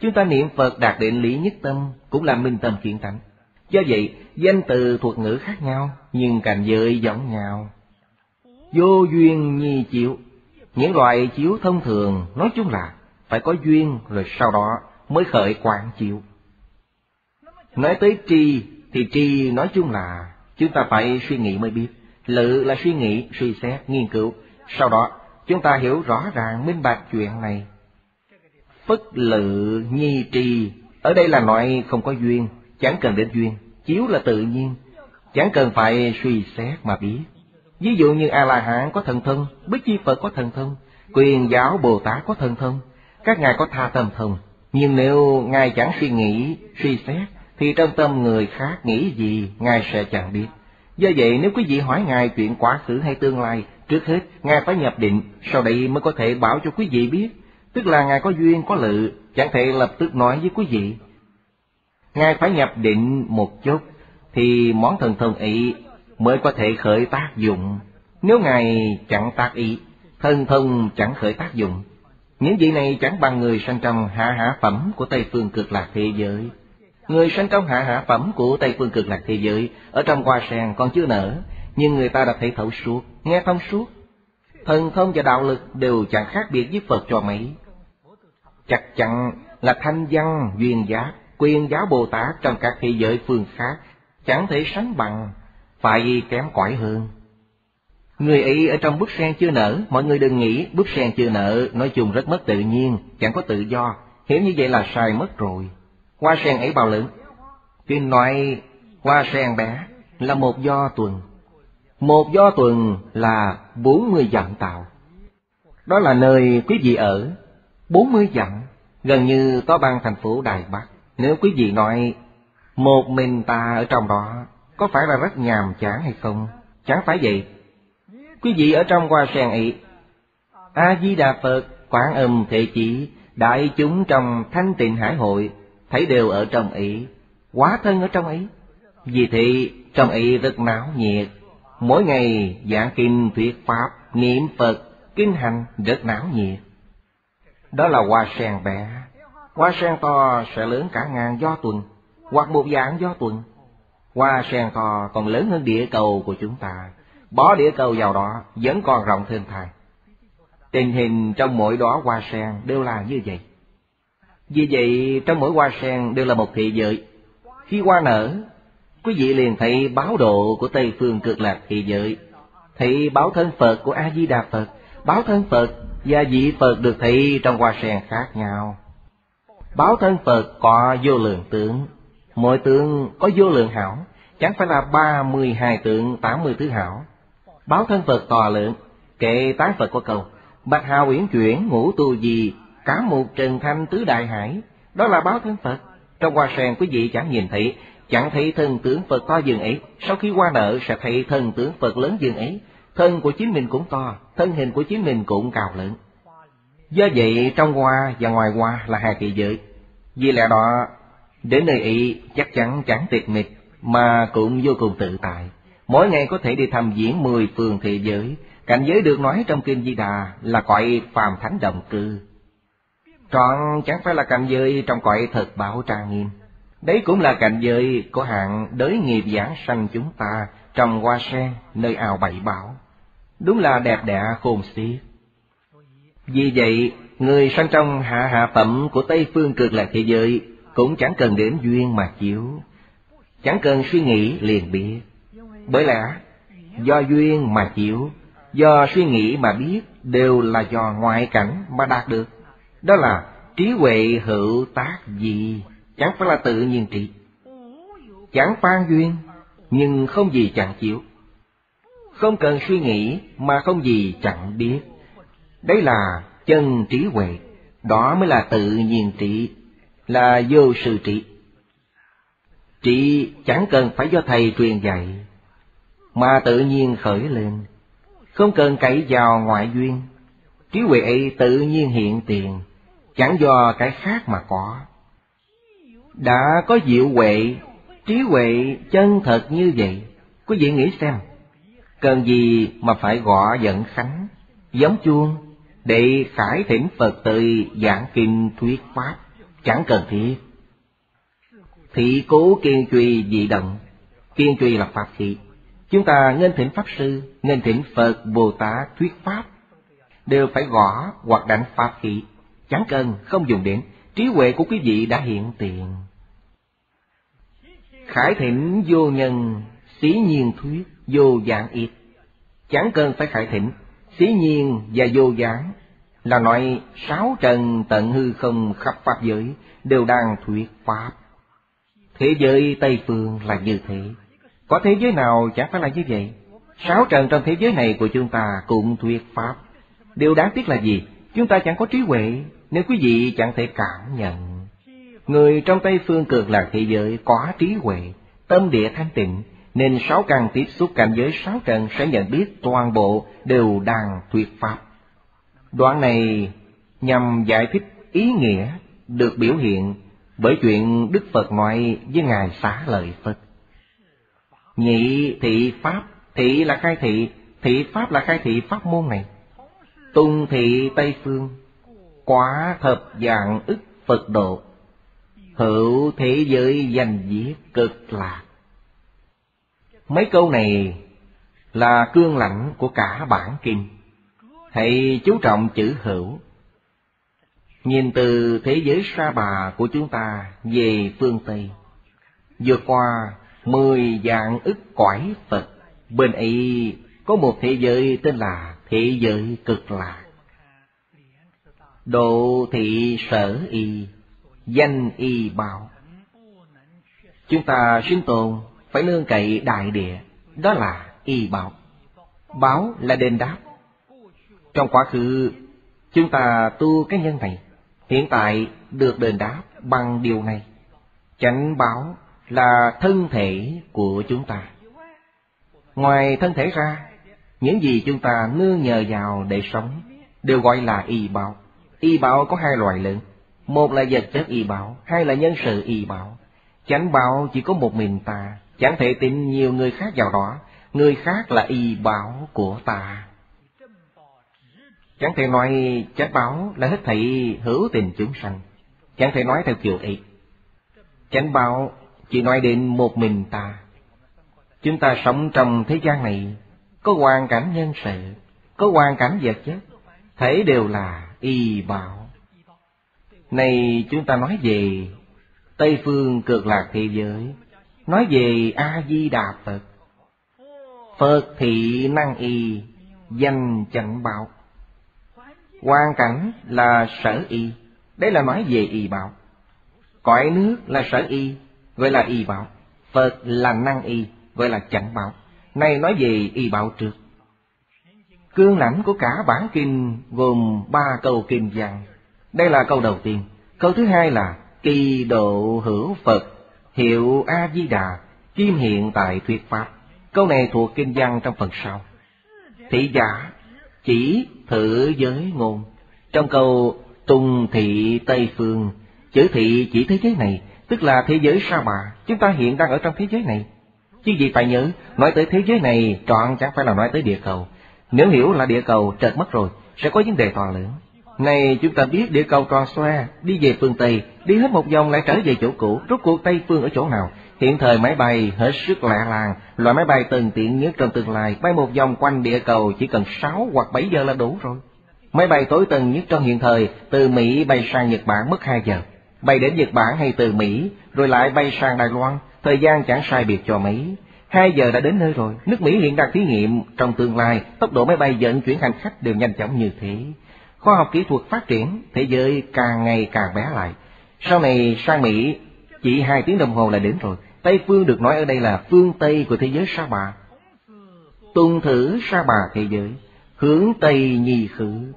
Chúng ta niệm Phật đạt đến lý nhất tâm cũng là minh tâm kiến tánh. Do vậy, danh từ thuật ngữ khác nhau nhưng cảnh giới giống nhau. Vô duyên nhi chịu, Những loại chiếu thông thường nói chung là phải có duyên rồi sau đó mới khởi quán chiếu. Nói tới tri thì tri nói chung là chúng ta phải suy nghĩ mới biết, lự là suy nghĩ, suy xét, nghiên cứu, sau đó chúng ta hiểu rõ ràng minh bạch chuyện này. Phất lự nhi tri, ở đây là nói không có duyên, chẳng cần đến duyên, chiếu là tự nhiên, chẳng cần phải suy xét mà biết. Ví dụ như A-la-hán có thần thông, Bích Chi Phật có thần thông, Quyền Giáo Bồ Tát có thần thông, các ngài có tha tâm thông. Nhưng nếu ngài chẳng suy nghĩ, suy xét, thì trong tâm người khác nghĩ gì, ngài sẽ chẳng biết. Do vậy nếu quý vị hỏi ngài chuyện quá khứ hay tương lai, trước hết ngài phải nhập định, sau đấy mới có thể bảo cho quý vị biết. Tức là ngài có duyên, có lự, chẳng thể lập tức nói với quý vị. Ngài phải nhập định một chút, thì món thần thông ấy mới có thể khởi tác dụng. Nếu ngài chẳng tác ý, thần thông chẳng khởi tác dụng. Những vị này chẳng bằng người sanh trong hạ hạ phẩm của Tây Phương Cực Lạc thế giới. Người sanh trong hạ hạ phẩm của Tây Phương Cực Lạc thế giới, ở trong hoa sen còn chưa nở, nhưng người ta đã thấy thấu suốt, nghe thông suốt. Thần thông và đạo lực đều chẳng khác biệt với Phật cho mấy. Chắc chắn là thanh văn, duyên giác, Quyền Giáo Bồ Tát trong các thế giới phương khác chẳng thể sánh bằng, phải kém cỏi hơn. Người ấy ở trong bức sen chưa nở, mọi người đừng nghĩ bức sen chưa nở, nói chung rất mất tự nhiên, chẳng có tự do, hiểu như vậy là sai mất rồi. Hoa sen ấy bao lớn, chuyện nói hoa sen bé là một do tuần. Một do tuần là 40 dặm tạo. Đó là nơi quý vị ở, 40 dặm, gần như có ban thành phố Đài Bắc. Nếu quý vị nói một mình ta ở trong đó, có phải là rất nhàm chán hay không? Chẳng phải vậy. Quý vị ở trong hoa sen ấy, A Di Đà Phật, Quảng Âm Thế Chí, đại chúng trong thanh tịnh hải hội, thấy đều ở trong ấy, quá thân ở trong ấy. Vì thế trong ấy rất náo nhiệt, mỗi ngày giảng kinh thuyết pháp, niệm Phật, kinh hành rất náo nhiệt. Đó là hoa sen bé. Hoa sen to sẽ lớn cả 1000 do tuần, hoặc 1000 do tuần. Hoa sen to còn lớn hơn địa cầu của chúng ta, bỏ địa cầu vào đó vẫn còn rộng thêm thai. Tình hình trong mỗi đó hoa sen đều là như vậy. Vì vậy trong mỗi hoa sen đều là một thị giới. Khi hoa nở, quý vị liền thấy báo độ của Tây Phương Cực Lạc thị giới, thấy báo thân Phật của A Di Đà Phật, báo thân Phật và vị Phật được thấy trong hoa sen khác nhau. Báo thân Phật có vô lượng tướng, mỗi tướng có vô lượng hảo, chẳng phải là 32 tượng 80 thứ hảo. Báo thân Phật to lượng, kệ tán Phật có câu: bạch hào uyển chuyển ngũ tu gì, cả một trần thanh tứ đại hải. Đó là báo thân Phật. Trong hoa sen quý vị chẳng nhìn thấy, chẳng thấy thân tướng Phật to dường ấy. Sau khi hoa nở sẽ thấy thân tướng Phật lớn dường ấy. Thân của chính mình cũng to, thân hình của chính mình cũng cao lớn. Do vậy trong hoa và ngoài hoa là hai thế giới. Vì lẽ đó đến nơi ấy chắc chắn chẳng tịch mịch, mà cũng vô cùng tự tại. Mỗi ngày có thể đi thăm viếng 10 phương thế giới. Cảnh giới được nói trong Kinh Di Đà là cõi phàm thánh đồng cư, trọn chẳng phải là cảnh giới trong cõi thật bảo trang nghiêm. Đấy cũng là cảnh giới của hạng đới nghiệp giảng sanh chúng ta trong hoa sen nơi ào bảy bảo. Đúng là đẹp đẽ khôn xiết. Vì vậy người sanh trong hạ hạ phẩm của Tây Phương Cực Lạc thế giới cũng chẳng cần đến duyên mà chiếu, chẳng cần suy nghĩ liền biết. Bởi lẽ do duyên mà chiếu, do suy nghĩ mà biết đều là do ngoại cảnh mà đạt được. Đó là trí huệ hữu tác gì, chẳng phải là tự nhiên trị. Chẳng phan duyên, nhưng không gì chẳng chiếu. Không cần suy nghĩ mà không gì chẳng biết. Đấy là chân trí huệ, đó mới là tự nhiên trị, là vô sự trị. Trị chẳng cần phải do thầy truyền dạy, mà tự nhiên khởi lên, không cần cậy vào ngoại duyên. Trí huệ ấy tự nhiên hiện tiền, chẳng do cái khác mà có. Đã có diệu huệ, trí huệ chân thật như vậy, quý vị nghĩ xem, cần gì mà phải gõ dẫn khánh, giống chuông để khải thỉnh Phật tới giảng kinh thuyết pháp, chẳng cần thiết. Thị cố kiên trì dị động, kiên trì là pháp thị. Chúng ta nên thỉnh Pháp Sư, nên thỉnh Phật, Bồ Tát thuyết pháp. đều phải gõ hoặc đánh pháp khí, chẳng cần không dùng đến, trí huệ của quý vị đã hiện tiền. Khải thỉnh vô nhân, xí nhiên thuyết, vô dạng yết. Chẳng cần phải khải thỉnh, xí nhiên và vô dạng là nói sáu trần tận hư không khắp pháp giới đều đang thuyết pháp. Thế giới Tây Phương là như thế, có thế giới nào chẳng phải là như vậy. Sáu trần trong thế giới này của chúng ta cũng thuyết pháp. Điều đáng tiếc là gì? Chúng ta chẳng có trí huệ, nên quý vị chẳng thể cảm nhận. Người trong Tây Phương cực lạc thế giới có trí huệ, tâm địa thanh tịnh, nên sáu căn tiếp xúc cảnh giới sáu trần sẽ nhận biết toàn bộ đều đang thuyết pháp. Đoạn này nhằm giải thích ý nghĩa được biểu hiện bởi chuyện Đức Phật nói với Ngài Xá Lợi Phất. Nhị thị pháp, thị là khai thị, thị pháp là khai thị pháp môn này. Tùng thị Tây Phương, quá thập dạng ức Phật độ, hữu thế giới danh viết cực lạc. Mấy câu này là cương lãnh của cả bản kinh. Hãy chú trọng chữ hữu. Nhìn từ thế giới Sa Bà của chúng ta về phương Tây, vượt qua 10 vạn ức cõi Phật, bên ấy có một thế giới tên là thế giới cực lạc. Độ thị sở y, danh y bảo. Chúng ta sinh tồn phải nương cậy đại địa, đó là y bảo. Báo là đền đáp. Trong quá khứ, chúng ta tu cái nhân này, hiện tại được đền đáp bằng điều này. Chánh báo là thân thể của chúng ta. Ngoài thân thể ra, những gì chúng ta nương nhờ vào để sống đều gọi là y bảo. Y bảo có hai loại lớn, một là vật chất y bảo, hai là nhân sự y bảo. Chánh bảo chỉ có một mình ta, chẳng thể tin nhiều người khác vào đó. Người khác là y bảo của ta. Chẳng thể nói chánh báo là hết thảy hữu tình chúng sanh, chẳng thể nói theo kiểu ấy. Chánh báo chỉ nói đến một mình ta. Chúng ta sống trong thế gian này, có hoàn cảnh nhân sự, có hoàn cảnh vật chất, thể đều là y bảo. Này chúng ta nói về Tây Phương cực lạc thế giới, nói về A Di Đà Phật. Phật thị năng y, danh chánh báo. Hoàn cảnh là sở y, đấy là nói về y bảo. Cõi nước là sở y, gọi là y bảo. Phật là năng y, gọi là chánh bảo. Nay nói về y bảo trước. Cương lãnh của cả bản kinh gồm 3 câu kinh văn. Đây là câu đầu tiên. Câu thứ hai là kỳ độ hữu Phật, hiệu A Di Đà, kim hiện tại thuyết pháp. Câu này thuộc kinh văn trong phần sau. Thị giả chỉ thử giới ngôn. Trong câu tùng thị Tây Phương, chữ thị chỉ thế giới này, tức là thế giới Sa Bà. Chúng ta hiện đang ở trong thế giới này. Chứ gì phải nhớ, nói tới thế giới này trọn chẳng phải là nói tới địa cầu. Nếu hiểu là địa cầu trật mất rồi, sẽ có vấn đề to lớn. Này chúng ta biết địa cầu tròn xoe, đi về phương Tây, đi hết một vòng lại trở về chỗ cũ, rốt cuộc Tây Phương ở chỗ nào? Hiện thời máy bay hết sức lạ làng, loại máy bay từng tiện nhất trong tương lai, bay một vòng quanh địa cầu chỉ cần 6 hoặc 7 giờ là đủ rồi. Máy bay tối tân nhất trong hiện thời, từ Mỹ bay sang Nhật Bản mất 2 giờ. Bay đến Nhật Bản hay từ Mỹ, rồi lại bay sang Đài Loan, thời gian chẳng sai biệt cho mấy. 2 giờ đã đến nơi rồi. Nước Mỹ hiện đang thí nghiệm trong tương lai, tốc độ máy bay vận chuyển hành khách đều nhanh chóng như thế. Khoa học kỹ thuật phát triển, thế giới càng ngày càng bé lại. Sau này sang Mỹ, chỉ 2 tiếng đồng hồ là đến rồi. Tây Phương được nói ở đây là phương Tây của thế giới Sa Bà. Tuân thử Sa Bà thế giới, hướng Tây nhi khử.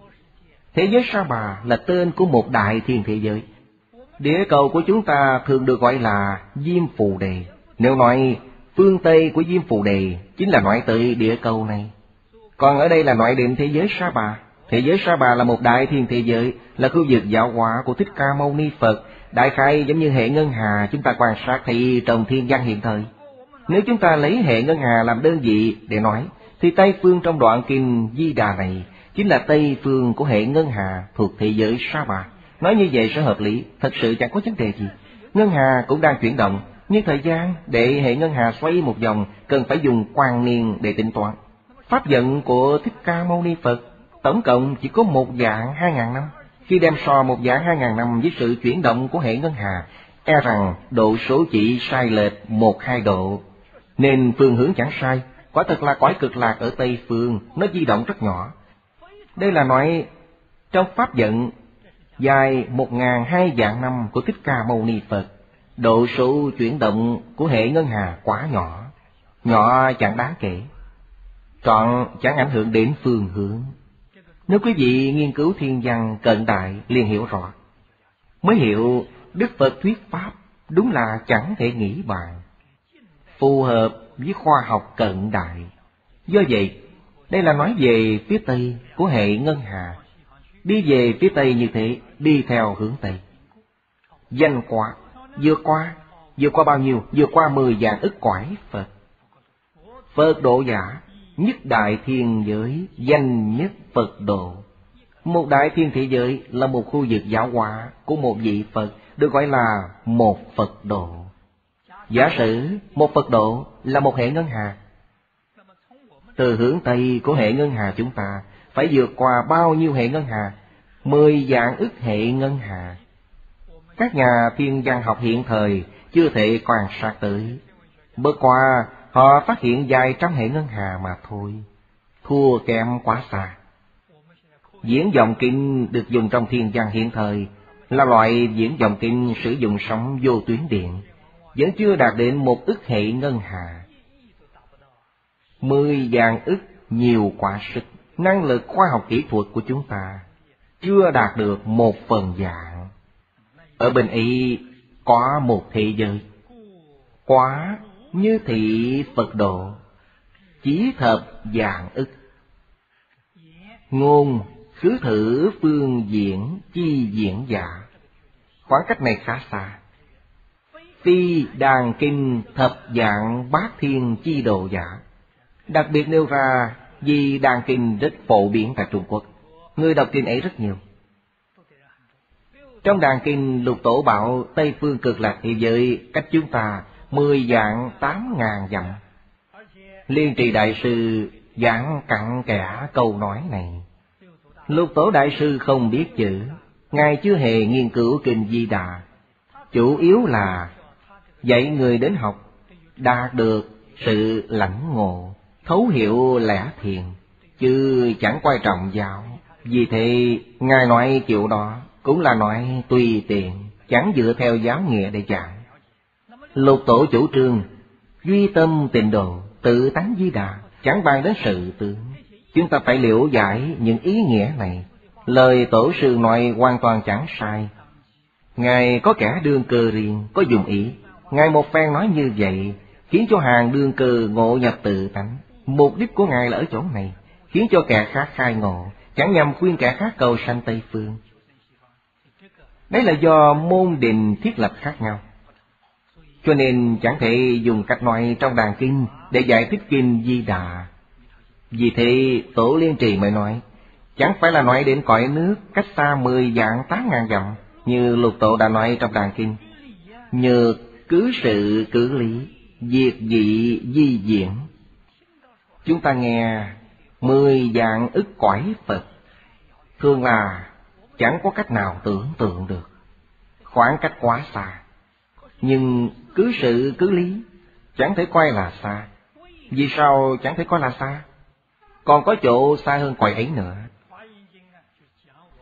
Thế giới Sa Bà là tên của một đại thiên thế giới. Địa cầu của chúng ta thường được gọi là Diêm Phù Đề. Nếu nói phương Tây của Diêm Phù Đề chính là nói tới địa cầu này. Còn ở đây là nói đến thế giới Sa Bà. Thế giới Sa Bà là một đại thiên thế giới, là khu vực giáo hóa của Thích Ca Mâu Ni Phật. Đại khái giống như hệ ngân hà chúng ta quan sát thì trong thiên văn hiện thời. Nếu chúng ta lấy hệ ngân hà làm đơn vị để nói, thì Tây Phương trong đoạn kinh Di Đà này chính là Tây Phương của hệ ngân hà thuộc thế giới Sa Bà. Nói như vậy sẽ hợp lý, thật sự chẳng có vấn đề gì. Ngân hà cũng đang chuyển động, nhưng thời gian để hệ ngân hà xoay một vòng cần phải dùng quang niên để tính toán. Pháp vận của Thích Ca Mâu Ni Phật tổng cộng chỉ có 1 vạn 2.000 năm. Khi đem so 1 vạn 2.000 năm với sự chuyển động của hệ ngân hà, e rằng độ số chỉ sai lệch 1-2 độ, nên phương hướng chẳng sai. Quả thật là cõi cực lạc ở Tây Phương, nó di động rất nhỏ. Đây là nói trong pháp vận dài 1.2 vạn năm của Thích Ca Mâu Ni Phật, độ số chuyển động của hệ ngân hà quá nhỏ, nhỏ chẳng đáng kể, còn chẳng ảnh hưởng đến phương hướng. Nếu quý vị nghiên cứu thiên văn cận đại liền hiểu rõ, mới hiểu Đức Phật thuyết pháp đúng là chẳng thể nghĩ bàn, phù hợp với khoa học cận đại. Do vậy, đây là nói về phía Tây của hệ ngân hà, đi về phía Tây như thế, đi theo hướng Tây. Danh quả vượt qua bao nhiêu? Vượt qua 10 vạn ức cõi Phật. Phật độ giả nhất đại thiên giới, danh nhất Phật độ. Một đại thiên thế giới là một khu vực giáo hóa của một vị Phật, được gọi là một Phật độ. Giả sử một Phật độ là một hệ ngân hà, từ hướng Tây của hệ ngân hà chúng ta phải vượt qua bao nhiêu hệ ngân hà? 10 vạn ức hệ ngân hà. Các nhà thiên văn học hiện thời chưa thể quan sát tới, bước qua họ phát hiện vài trăm hệ ngân hà mà thôi, thua kém quá xa. Diễn vọng kinh được dùng trong thiên văn hiện thời là loại diễn vọng kinh sử dụng sóng vô tuyến điện, vẫn chưa đạt đến 1 ức hệ ngân hà. 10 vạn ức nhiều quá sức, năng lực khoa học kỹ thuật của chúng ta chưa đạt được 1/10. Ở bên Ý có một thế giới quá như thị Phật độ, chỉ 10 vạn ức. Ngôn khứ thử phương diễn chi diễn giả, khoảng cách này khá xa. Phi đàn kinh 10 vạn bát thiên chi độ giả, đặc biệt nêu ra vì đàn kinh rất phổ biến tại Trung Quốc, người đọc kinh ấy rất nhiều. Trong đàn kinh Lục Tổ bảo Tây Phương cực lạc thế giới cách chúng ta 10 vạn 8.000 dặm. Liên Trì Đại Sư giảng cặn kẽ câu nói này. Lục Tổ Đại Sư không biết chữ, ngài chưa hề nghiên cứu kinh Di Đà, chủ yếu là dạy người đến học đạt được sự lãnh ngộ, thấu hiểu lẽ thiền, chứ chẳng quan trọng giáo. Vì thế ngài nói kiểu đó cũng là nói tùy tiện, chẳng dựa theo giáo nghĩa để giảng. Lục Tổ chủ trương duy tâm tịnh độ, tự tánh Di Đà, chẳng bàn đến sự tướng. Chúng ta phải liễu giải những ý nghĩa này. Lời tổ sư nói hoàn toàn chẳng sai. Ngài có kẻ đương cơ riêng, có dùng ý. Ngài một phen nói như vậy khiến cho hàng đương cơ ngộ nhập tự tánh. Mục đích của ngài là ở chỗ này, khiến cho kẻ khác khai ngộ, chẳng nhằm khuyên kẻ khác cầu sanh Tây Phương. Đấy là do môn đình thiết lập khác nhau, cho nên chẳng thể dùng cách nói trong đàn kinh để giải thích kinh Di Đà. Vì thế Tổ Liên Trì mới nói, chẳng phải là nói đến cõi nước cách xa 10 vạn 8.000 dặm như Lục Tổ đã nói trong đàn kinh. Nhược cứ sự cứ lý, diệt dị di diễn. Chúng ta nghe 10 vạn ức cõi Phật, thường là chẳng có cách nào tưởng tượng được, khoảng cách quá xa. Nhưng cứ sự cứ lý chẳng thể coi là xa. Vì sao chẳng thể coi là xa? Còn có chỗ xa hơn cõi ấy nữa.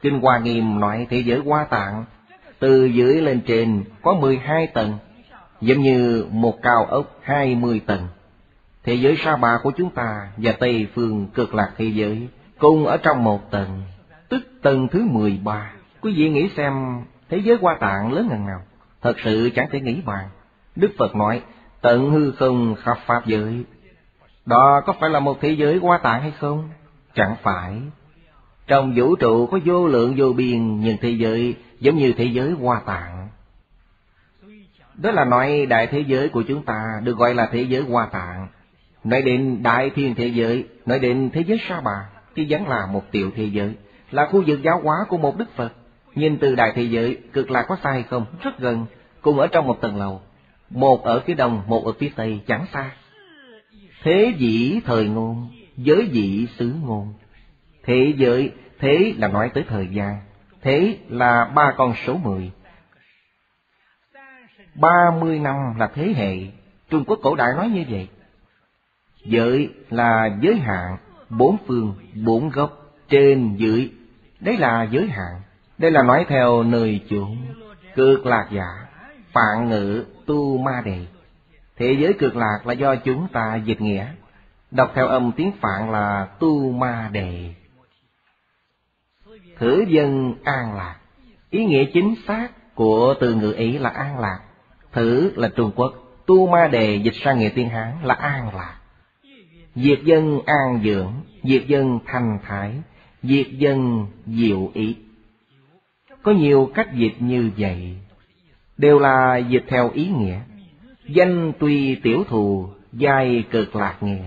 Kinh Hoa Nghiêm nói thế giới Hoa Tạng từ dưới lên trên có 12 tầng, giống như một cao ốc 20 tầng. Thế giới Sa Bà của chúng ta và Tây Phương cực lạc thế giới cùng ở trong một tầng, tức tầng thứ 13. Quý vị nghĩ xem thế giới Hoa Tạng lớn ngần nào, thật sự chẳng thể nghĩ bàn. Đức Phật nói tận hư không khắp pháp giới. Đó có phải là một thế giới Hoa Tạng hay không? Chẳng phải. Trong vũ trụ có vô lượng vô biên, nhưng thế giới giống như thế giới Hoa Tạng. Đó là nói đại thế giới của chúng ta được gọi là thế giới Hoa Tạng. Nói đến đại thiên thế giới, nói đến thế giới Sa Bà thì vẫn là một tiểu thế giới, là khu vực giáo hóa của một Đức Phật. Nhìn từ đại thế giới cực lạc có xa hay không? Rất gần, cùng ở trong một tầng lầu, một ở phía đông, một ở phía tây, chẳng xa. Thế dĩ thời ngôn, giới dĩ xứ ngôn. Thế giới, thế là nói tới thời gian, thế là ba con số 10. 30 năm là thế hệ, Trung Quốc cổ đại nói như vậy. Giới là giới hạn, 4 phương, 4 góc, trên dưới, đấy là giới hạn. Đây là nói theo nơi chủng, cực lạc giả, phạn ngữ tu ma đề. Thế giới cực lạc là do chúng ta dịch nghĩa, đọc theo âm tiếng Phạn là tu ma đề. Thử dân an lạc, ý nghĩa chính xác của từ ngữ ấy là an lạc. Thử là Trung Quốc, tu ma đề dịch sang nghĩa tiếng Hán là an lạc. Diệt dân an dưỡng, diệt dân thanh thái, diệt dân diệu ý. Có nhiều cách dịch như vậy, đều là dịch theo ý nghĩa. Danh tuy tiểu thù, giai cực lạc nghĩa.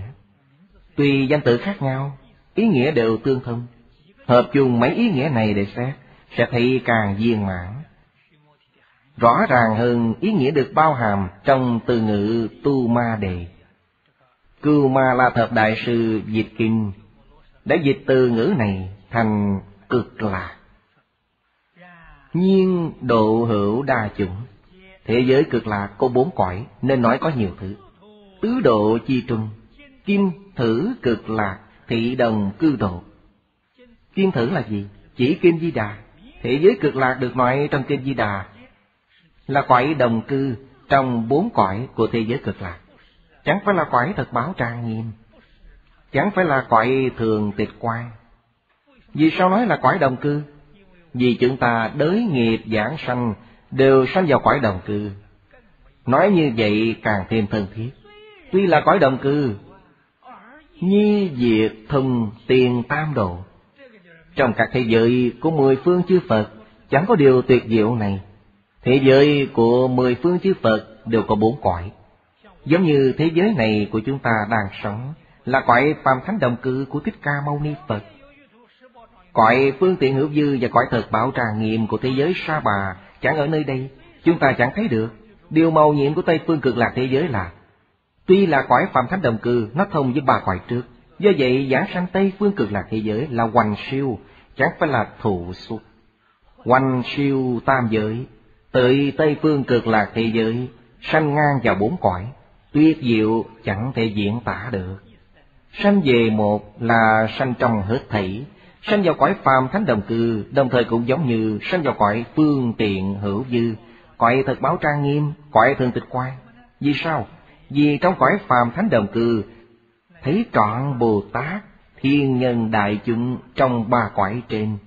Tuy danh tự khác nhau, ý nghĩa đều tương thông. Hợp chung mấy ý nghĩa này để xét, sẽ thấy càng viên mãn, rõ ràng hơn ý nghĩa được bao hàm trong từ ngữ tu ma đề. Cưu Ma La Thập Đại Sư dịch kinh đã dịch từ ngữ này thành cực lạc. Nhiên độ hữu đa chủng, thế giới cực lạc có 4 cõi nên nói có nhiều thứ. Tứ độ chi trung, kim thử cực lạc, thị đồng cư độ. Kim thử là gì? Chỉ Kinh Di Đà. Thế giới cực lạc được nói trong Kinh Di Đà là cõi đồng cư, trong 4 cõi của thế giới cực lạc. Chẳng phải là cõi thật báo trang nghiêm, chẳng phải là cõi thường tịch quan. Vì sao nói là cõi đồng cư? Vì chúng ta đới nghiệp giảng sanh đều sanh vào cõi đồng cư. Nói như vậy càng thêm thân thiết. Tuy là cõi đồng cư, nhi diệt thông tiền tam độ. Trong các thế giới của 10 phương chư Phật chẳng có điều tuyệt diệu này. Thế giới của 10 phương chư Phật đều có 4 cõi. Giống như thế giới này của chúng ta đang sống là cõi Phàm Thánh Đồng Cư của Thích Ca Mâu Ni Phật. Cõi phương tiện hữu dư và cõi thật bảo tràng nghiệm của thế giới Sa Bà chẳng ở nơi đây, chúng ta chẳng thấy được. Điều màu nhiệm của Tây Phương Cực Lạc thế giới là tuy là cõi Phàm Thánh Đồng Cư, nó thông với 3 cõi trước. Do vậy giảng sanh Tây Phương Cực Lạc thế giới là hoành siêu, chẳng phải là thụ xuất. Hoành siêu tam giới, tự Tây Phương Cực Lạc thế giới sanh ngang vào 4 cõi, tuyệt diệu chẳng thể diễn tả được. Sanh về một là sanh trong hết thảy, sanh vào cõi Phàm Thánh Đồng Cư, đồng thời cũng giống như sanh vào cõi phương tiện hữu dư, cõi thật báo trang nghiêm, cõi thường tịch quan. Vì sao? Vì trong cõi Phàm Thánh Đồng Cư thấy trọn Bồ Tát, thiên nhân đại chúng trong 3 cõi trên.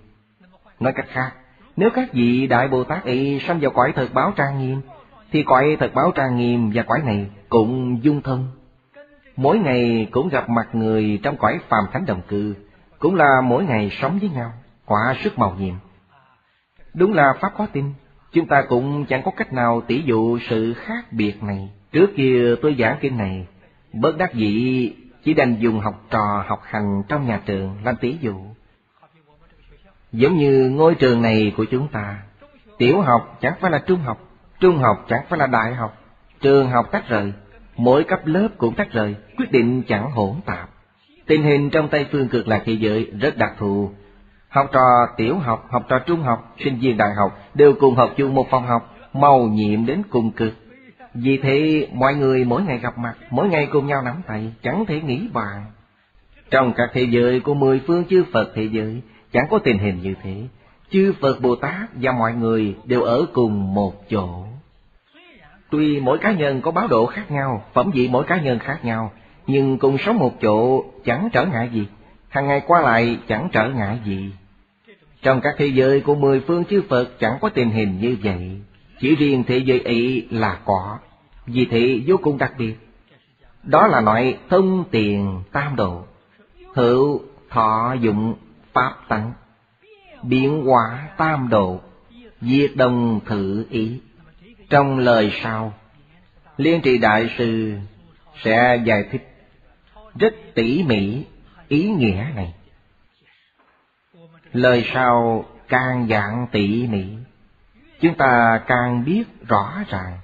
Nói cách khác, nếu các vị đại Bồ Tát ấy sanh vào cõi thật báo trang nghiêm, thì cõi thật báo trang nghiêm và cõi này cũng dung thân. Mỗi ngày cũng gặp mặt người trong cõi Phàm Thánh Đồng Cư, cũng là mỗi ngày sống với nhau, quả sức màu nhiệm. Đúng là pháp khó tin, chúng ta cũng chẳng có cách nào tỉ dụ sự khác biệt này. Trước kia tôi giảng kinh này, bất đắc dĩ chỉ đành dùng học trò học hành trong nhà trường làm tỉ dụ. Giống như ngôi trường này của chúng ta, tiểu học chẳng phải là trung học chẳng phải là đại học, trường học tách rời, mỗi cấp lớp cũng tách rời, quyết định chẳng hỗn tạp. Tình hình trong Tây Phương Cực Lạc thế giới rất đặc thù. Học trò tiểu học, học trò trung học, sinh viên đại học đều cùng học chung một phòng học, màu nhiệm đến cùng cực. Vì thế mọi người mỗi ngày gặp mặt, mỗi ngày cùng nhau nắm tay, chẳng thể nghĩ bàn. Trong các thế giới của 10 phương chư Phật thế giới chẳng có tình hình như thế. Chư Phật Bồ Tát và mọi người đều ở cùng một chỗ. Tuy mỗi cá nhân có báo độ khác nhau, phẩm vị mỗi cá nhân khác nhau, nhưng cùng sống một chỗ chẳng trở ngại gì, hàng ngày qua lại chẳng trở ngại gì. Trong các thế giới của 10 phương chư Phật chẳng có tình hình như vậy, chỉ riêng thế giới ấy là có, vì thế vô cùng đặc biệt. Đó là loại thông tiền tam độ, hữu thọ dụng pháp tánh, biến hóa tam độ, diệt đồng thử ý. Trong lời sau, Liên Trì Đại Sư sẽ giải thích rất tỉ mỉ ý nghĩa này. Lời sau càng giảng tỉ mỉ, chúng ta càng biết rõ ràng.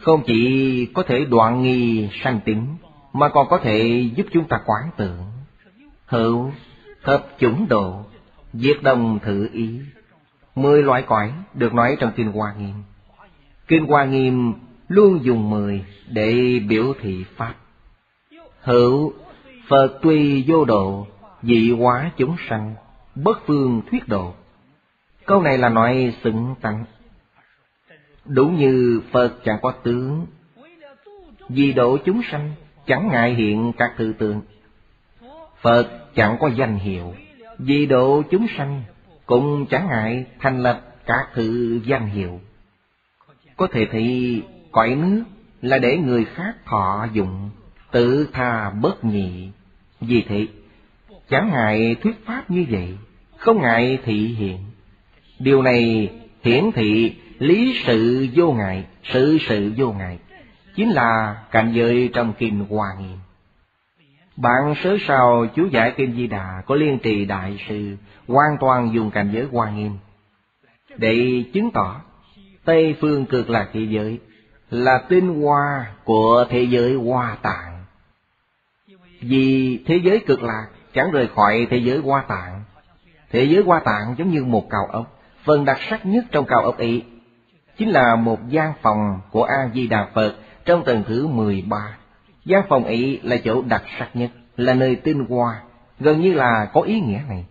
Không chỉ có thể đoạn nghi sanh tính, mà còn có thể giúp chúng ta quán tưởng. Hữu Thập chủng độ, diệt đồng thử ý, 10 loại cõi được nói trong Kinh Hoa Nghiêm. Kinh Hoa Nghiêm luôn dùng 10 để biểu thị pháp. Hữu Phật tuy vô độ, dị hóa chúng sanh, bất phương thuyết độ. Câu này là nói xứng tánh. Đúng như Phật chẳng có tướng, vì độ chúng sanh chẳng ngại hiện các tự tượng. Phật chẳng có danh hiệu, vì độ chúng sanh cũng chẳng ngại thành lập các tự danh hiệu. Có thể thì cõi nước là để người khác thọ dụng, tự tha bất nhị. Vì thế chẳng ngại thuyết pháp như vậy, không ngại thị hiện. Điều này hiển thị lý sự vô ngại, sự vô ngại, chính là cảnh giới trong Kinh Hoa Nghiêm. Bản sớ sao chú giải Kinh Di Đà có Liên Trì Đại Sư hoàn toàn dùng cảnh giới Hoa Nghiêm để chứng tỏ Tây Phương Cực Lạc thế giới là tinh hoa của thế giới Hoa Tạng. Vì thế giới Cực Lạc chẳng rời khỏi thế giới Hoa Tạng. Thế giới Hoa Tạng giống như một cao ốc, phần đặc sắc nhất trong cao ốc ấy chính là một gian phòng của A Di Đà Phật trong tầng thứ 13. Gian phòng ấy là chỗ đặc sắc nhất, là nơi tinh hoa, gần như là có ý nghĩa này.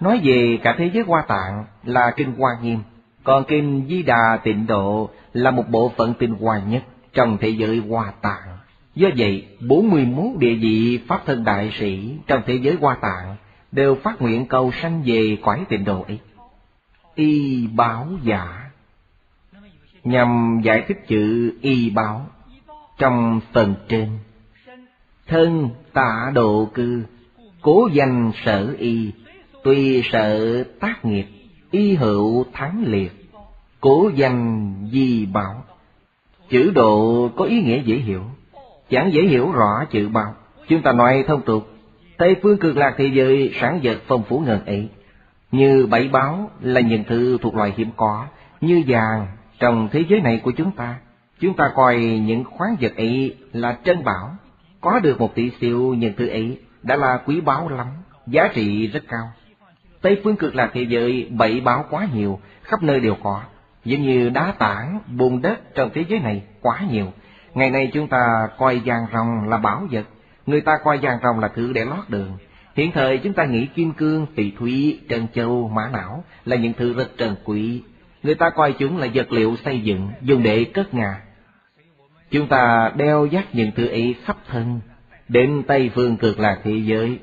Nói về cả thế giới Hoa Tạng là Kinh Hoa Nghiêm, còn Kinh Di Đà Tịnh Độ là một bộ phận tinh hoa nhất trong thế giới Hoa Tạng. Do vậy, 41 địa vị Pháp Thân Đại Sĩ trong thế giới Hoa Tạng đều phát nguyện cầu sanh về cõi Tịnh Độ ấy. Y báo giả, nhằm giải thích chữ y báo trong phần trên. Thân tạ độ cư, cố danh sở y, tuy sở tác nghiệp, y hữu thắng liệt, cố danh di báo. Chữ độ có ý nghĩa dễ hiểu, chẳng dễ hiểu rõ chữ báo. Chúng ta nói thông tục, Tây Phương Cực Lạc thế giới sản vật phong phú ngần ấy, như bảy báo là những thứ thuộc loại hiếm có, như vàng. Trong thế giới này của chúng ta coi những khoáng vật ấy là trân bảo. Có được một tỷ siêu những thứ ấy đã là quý báu lắm, giá trị rất cao. Tây Phương Cực Lạc thế giới bảy báo quá nhiều, khắp nơi đều có. Giống như đá tảng, bùn đất trong thế giới này quá nhiều. Ngày nay chúng ta coi vàng ròng là bảo vật, người ta coi vàng ròng là thứ để lót đường. Hiện thời chúng ta nghĩ kim cương, tỷ thúy, trân châu, mã não là những thứ rất trân quý. Người ta coi chúng là vật liệu xây dựng, dùng để cất nhà. Chúng ta đeo dắt những thứ ấy khắp thân. Đến Tây Phương Cực Lạc thế giới,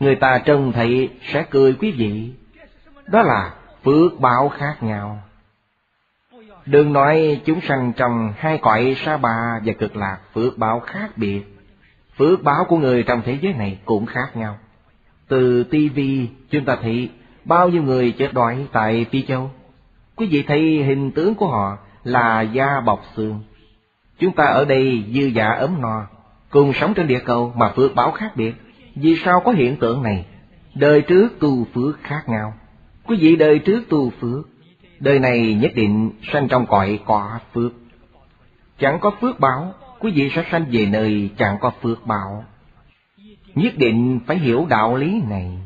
người ta trông thấy sẽ cười quý vị. Đó là phước báo khác nhau. Đừng nói chúng sanh trong hai cõi Sa Bà và Cực Lạc phước báo khác biệt. Phước báo của người trong thế giới này cũng khác nhau. Từ tivi chúng ta thấy bao nhiêu người chết đói tại Phi Châu. Quý vị thấy hình tướng của họ là da bọc xương. Chúng ta ở đây dư dả ấm no, cùng sống trên địa cầu mà phước báo khác biệt. Vì sao có hiện tượng này? Đời trước tu phước khác nhau. Quý vị đời trước tu phước, đời này nhất định sanh trong cõi có phước. Chẳng có phước báo, quý vị sẽ sanh về nơi chẳng có phước báo. Nhất định phải hiểu đạo lý này,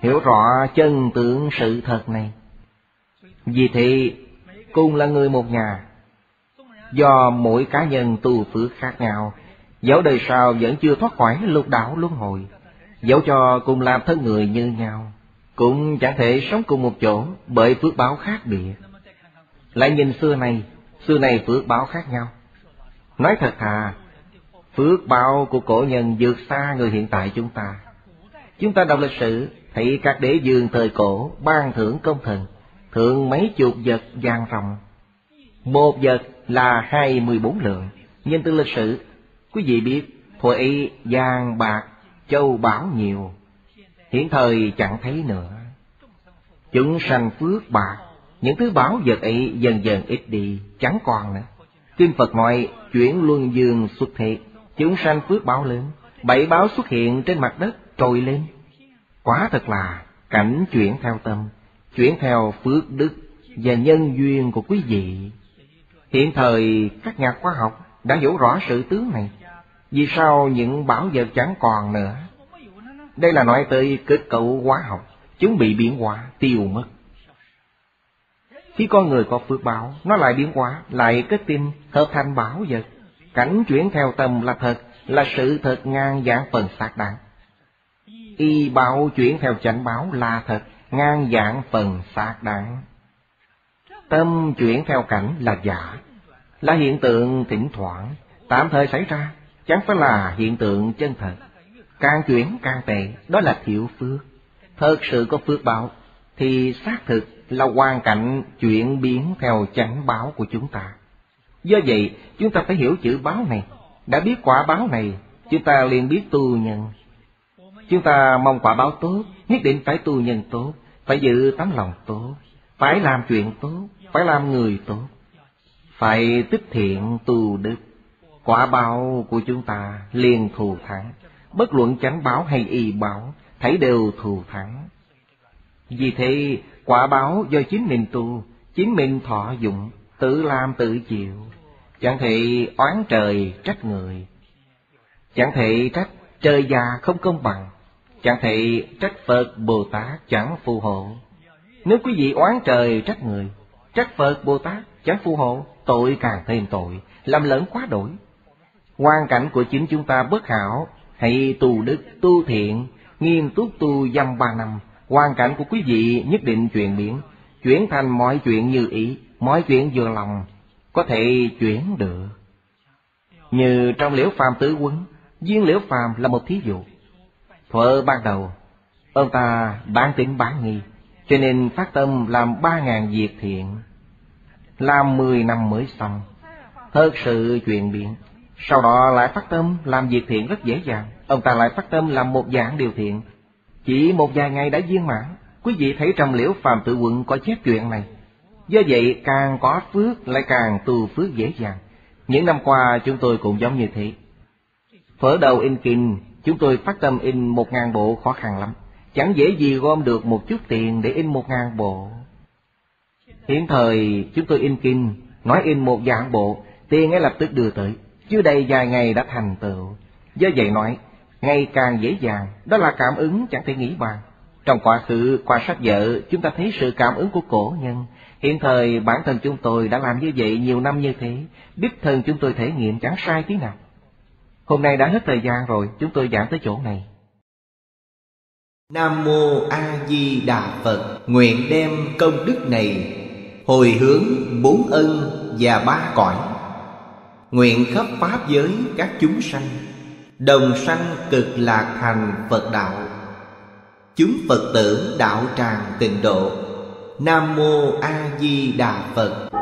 hiểu rõ chân tướng sự thật này. Vì thế, cùng là người một nhà, do mỗi cá nhân tu phước khác nhau, dẫu đời sau vẫn chưa thoát khỏi lục đạo luân hồi, dẫu cho cùng làm thân người như nhau, cũng chẳng thể sống cùng một chỗ bởi phước báo khác biệt. Lại nhìn xưa này phước báo khác nhau. Nói thật thà, phước báo của cổ nhân vượt xa người hiện tại chúng ta. Chúng ta đọc lịch sử, thấy các đế vương thời cổ ban thưởng công thần, thượng mấy chục vật vàng ròng. Một vật là 24 lượng. Nhìn từ lịch sử, quý vị biết hồi ấy vàng bạc châu bảo nhiều. Hiện thời chẳng thấy nữa. Chúng sanh phước bạc, những thứ bảo vật ấy dần dần ít đi, chẳng còn nữa. Kinh Phật nói chuyển luân dương xuất thế, chúng sanh phước báo lớn, bảy báo xuất hiện trên mặt đất trồi lên. Quả thật là cảnh chuyển theo tâm, chuyển theo phước đức và nhân duyên của quý vị. Hiện thời các nhà khoa học đã hiểu rõ sự tướng này. Vì sao những bảo vật chẳng còn nữa? Đây là nói tới kết cấu hóa học, chúng bị biến hóa, tiêu mất. Khi con người có phước báo, nó lại biến hóa, lại kết tinh, hợp thành báo vật. Cảnh chuyển theo tâm là thật, là sự thật ngang dạng phần xác đáng. Y báo chuyển theo chánh báo là thật, ngang dạng phần xác đáng. Tâm chuyển theo cảnh là giả, là hiện tượng thỉnh thoảng, tạm thời xảy ra, chẳng phải là hiện tượng chân thật. Càng chuyển càng tệ, đó là thiểu phước. Thật sự có phước báo, thì xác thực là hoàn cảnh chuyển biến theo chánh báo của chúng ta. Do vậy, chúng ta phải hiểu chữ báo này. Đã biết quả báo này, chúng ta liền biết tu nhân. Chúng ta mong quả báo tốt, nhất định phải tu nhân tốt, phải giữ tấm lòng tốt, phải làm chuyện tốt, phải làm người tốt, phải tích thiện tu đức. Quả báo của chúng ta liền thù thắng, bất luận chánh báo hay y báo, thấy đều thù thắng. Vì thế, quả báo do chính mình tu, chính mình thọ dụng, tự làm tự chịu. Chẳng thể oán trời trách người, chẳng thể trách trời già không công bằng, chẳng thể trách Phật Bồ Tát chẳng phù hộ. Nếu quý vị oán trời trách người, trách Phật Bồ Tát chẳng phù hộ, tội càng thêm tội, làm lẫn quá đổi. Hoàn cảnh của chính chúng ta bất hảo, hãy tu đức, tu thiện, nghiêm túc tu dăm 3 năm. Hoàn cảnh của quý vị nhất định chuyển biến, chuyển thành mọi chuyện như ý, mọi chuyện vừa lòng, có thể chuyển được. Như trong Liễu Phàm Tứ Quấn, Viên Liễu Phàm là một thí dụ. Thuở ban đầu, ông ta bán tín bán nghi, cho nên phát tâm làm 3000 việc thiện, làm 10 năm mới xong. Thật sự chuyển biến. Sau đó lại phát tâm làm việc thiện rất dễ dàng. Ông ta lại phát tâm làm một dạng điều thiện, chỉ một vài ngày đã viên mãn. Quý vị thấy trong Liễu Phàm Tự Quận có chép chuyện này. Do vậy, càng có phước lại càng tu phước dễ dàng. Những năm qua chúng tôi cũng giống như thế. Phở đầu in kinh, chúng tôi phát tâm in 1000 bộ khó khăn lắm, chẳng dễ gì gom được một chút tiền để in 1000 bộ. Hiện thời chúng tôi in kinh, nói in 1 dạng bộ, tiền ngay lập tức đưa tới, chưa đầy vài ngày đã thành tựu. Do vậy nói ngày càng dễ dàng, đó là cảm ứng chẳng thể nghĩ bàn. Trong quá khứ, qua sách vở, chúng ta thấy sự cảm ứng của cổ nhân. Hiện thời bản thân chúng tôi đã làm như vậy nhiều năm như thế, đích thân chúng tôi thể nghiệm chẳng sai tí nào. Hôm nay đã hết thời gian rồi, chúng tôi giảng tới chỗ này. Nam Mô A Di Đà Phật. Nguyện đem công đức này hồi hướng 4 ân và 3 cõi, nguyện khắp pháp giới các chúng sanh đồng sanh cực lạc thành Phật đạo. Chúng Phật tử đạo tràng tịnh độ. Nam Mô A Di Đà Phật.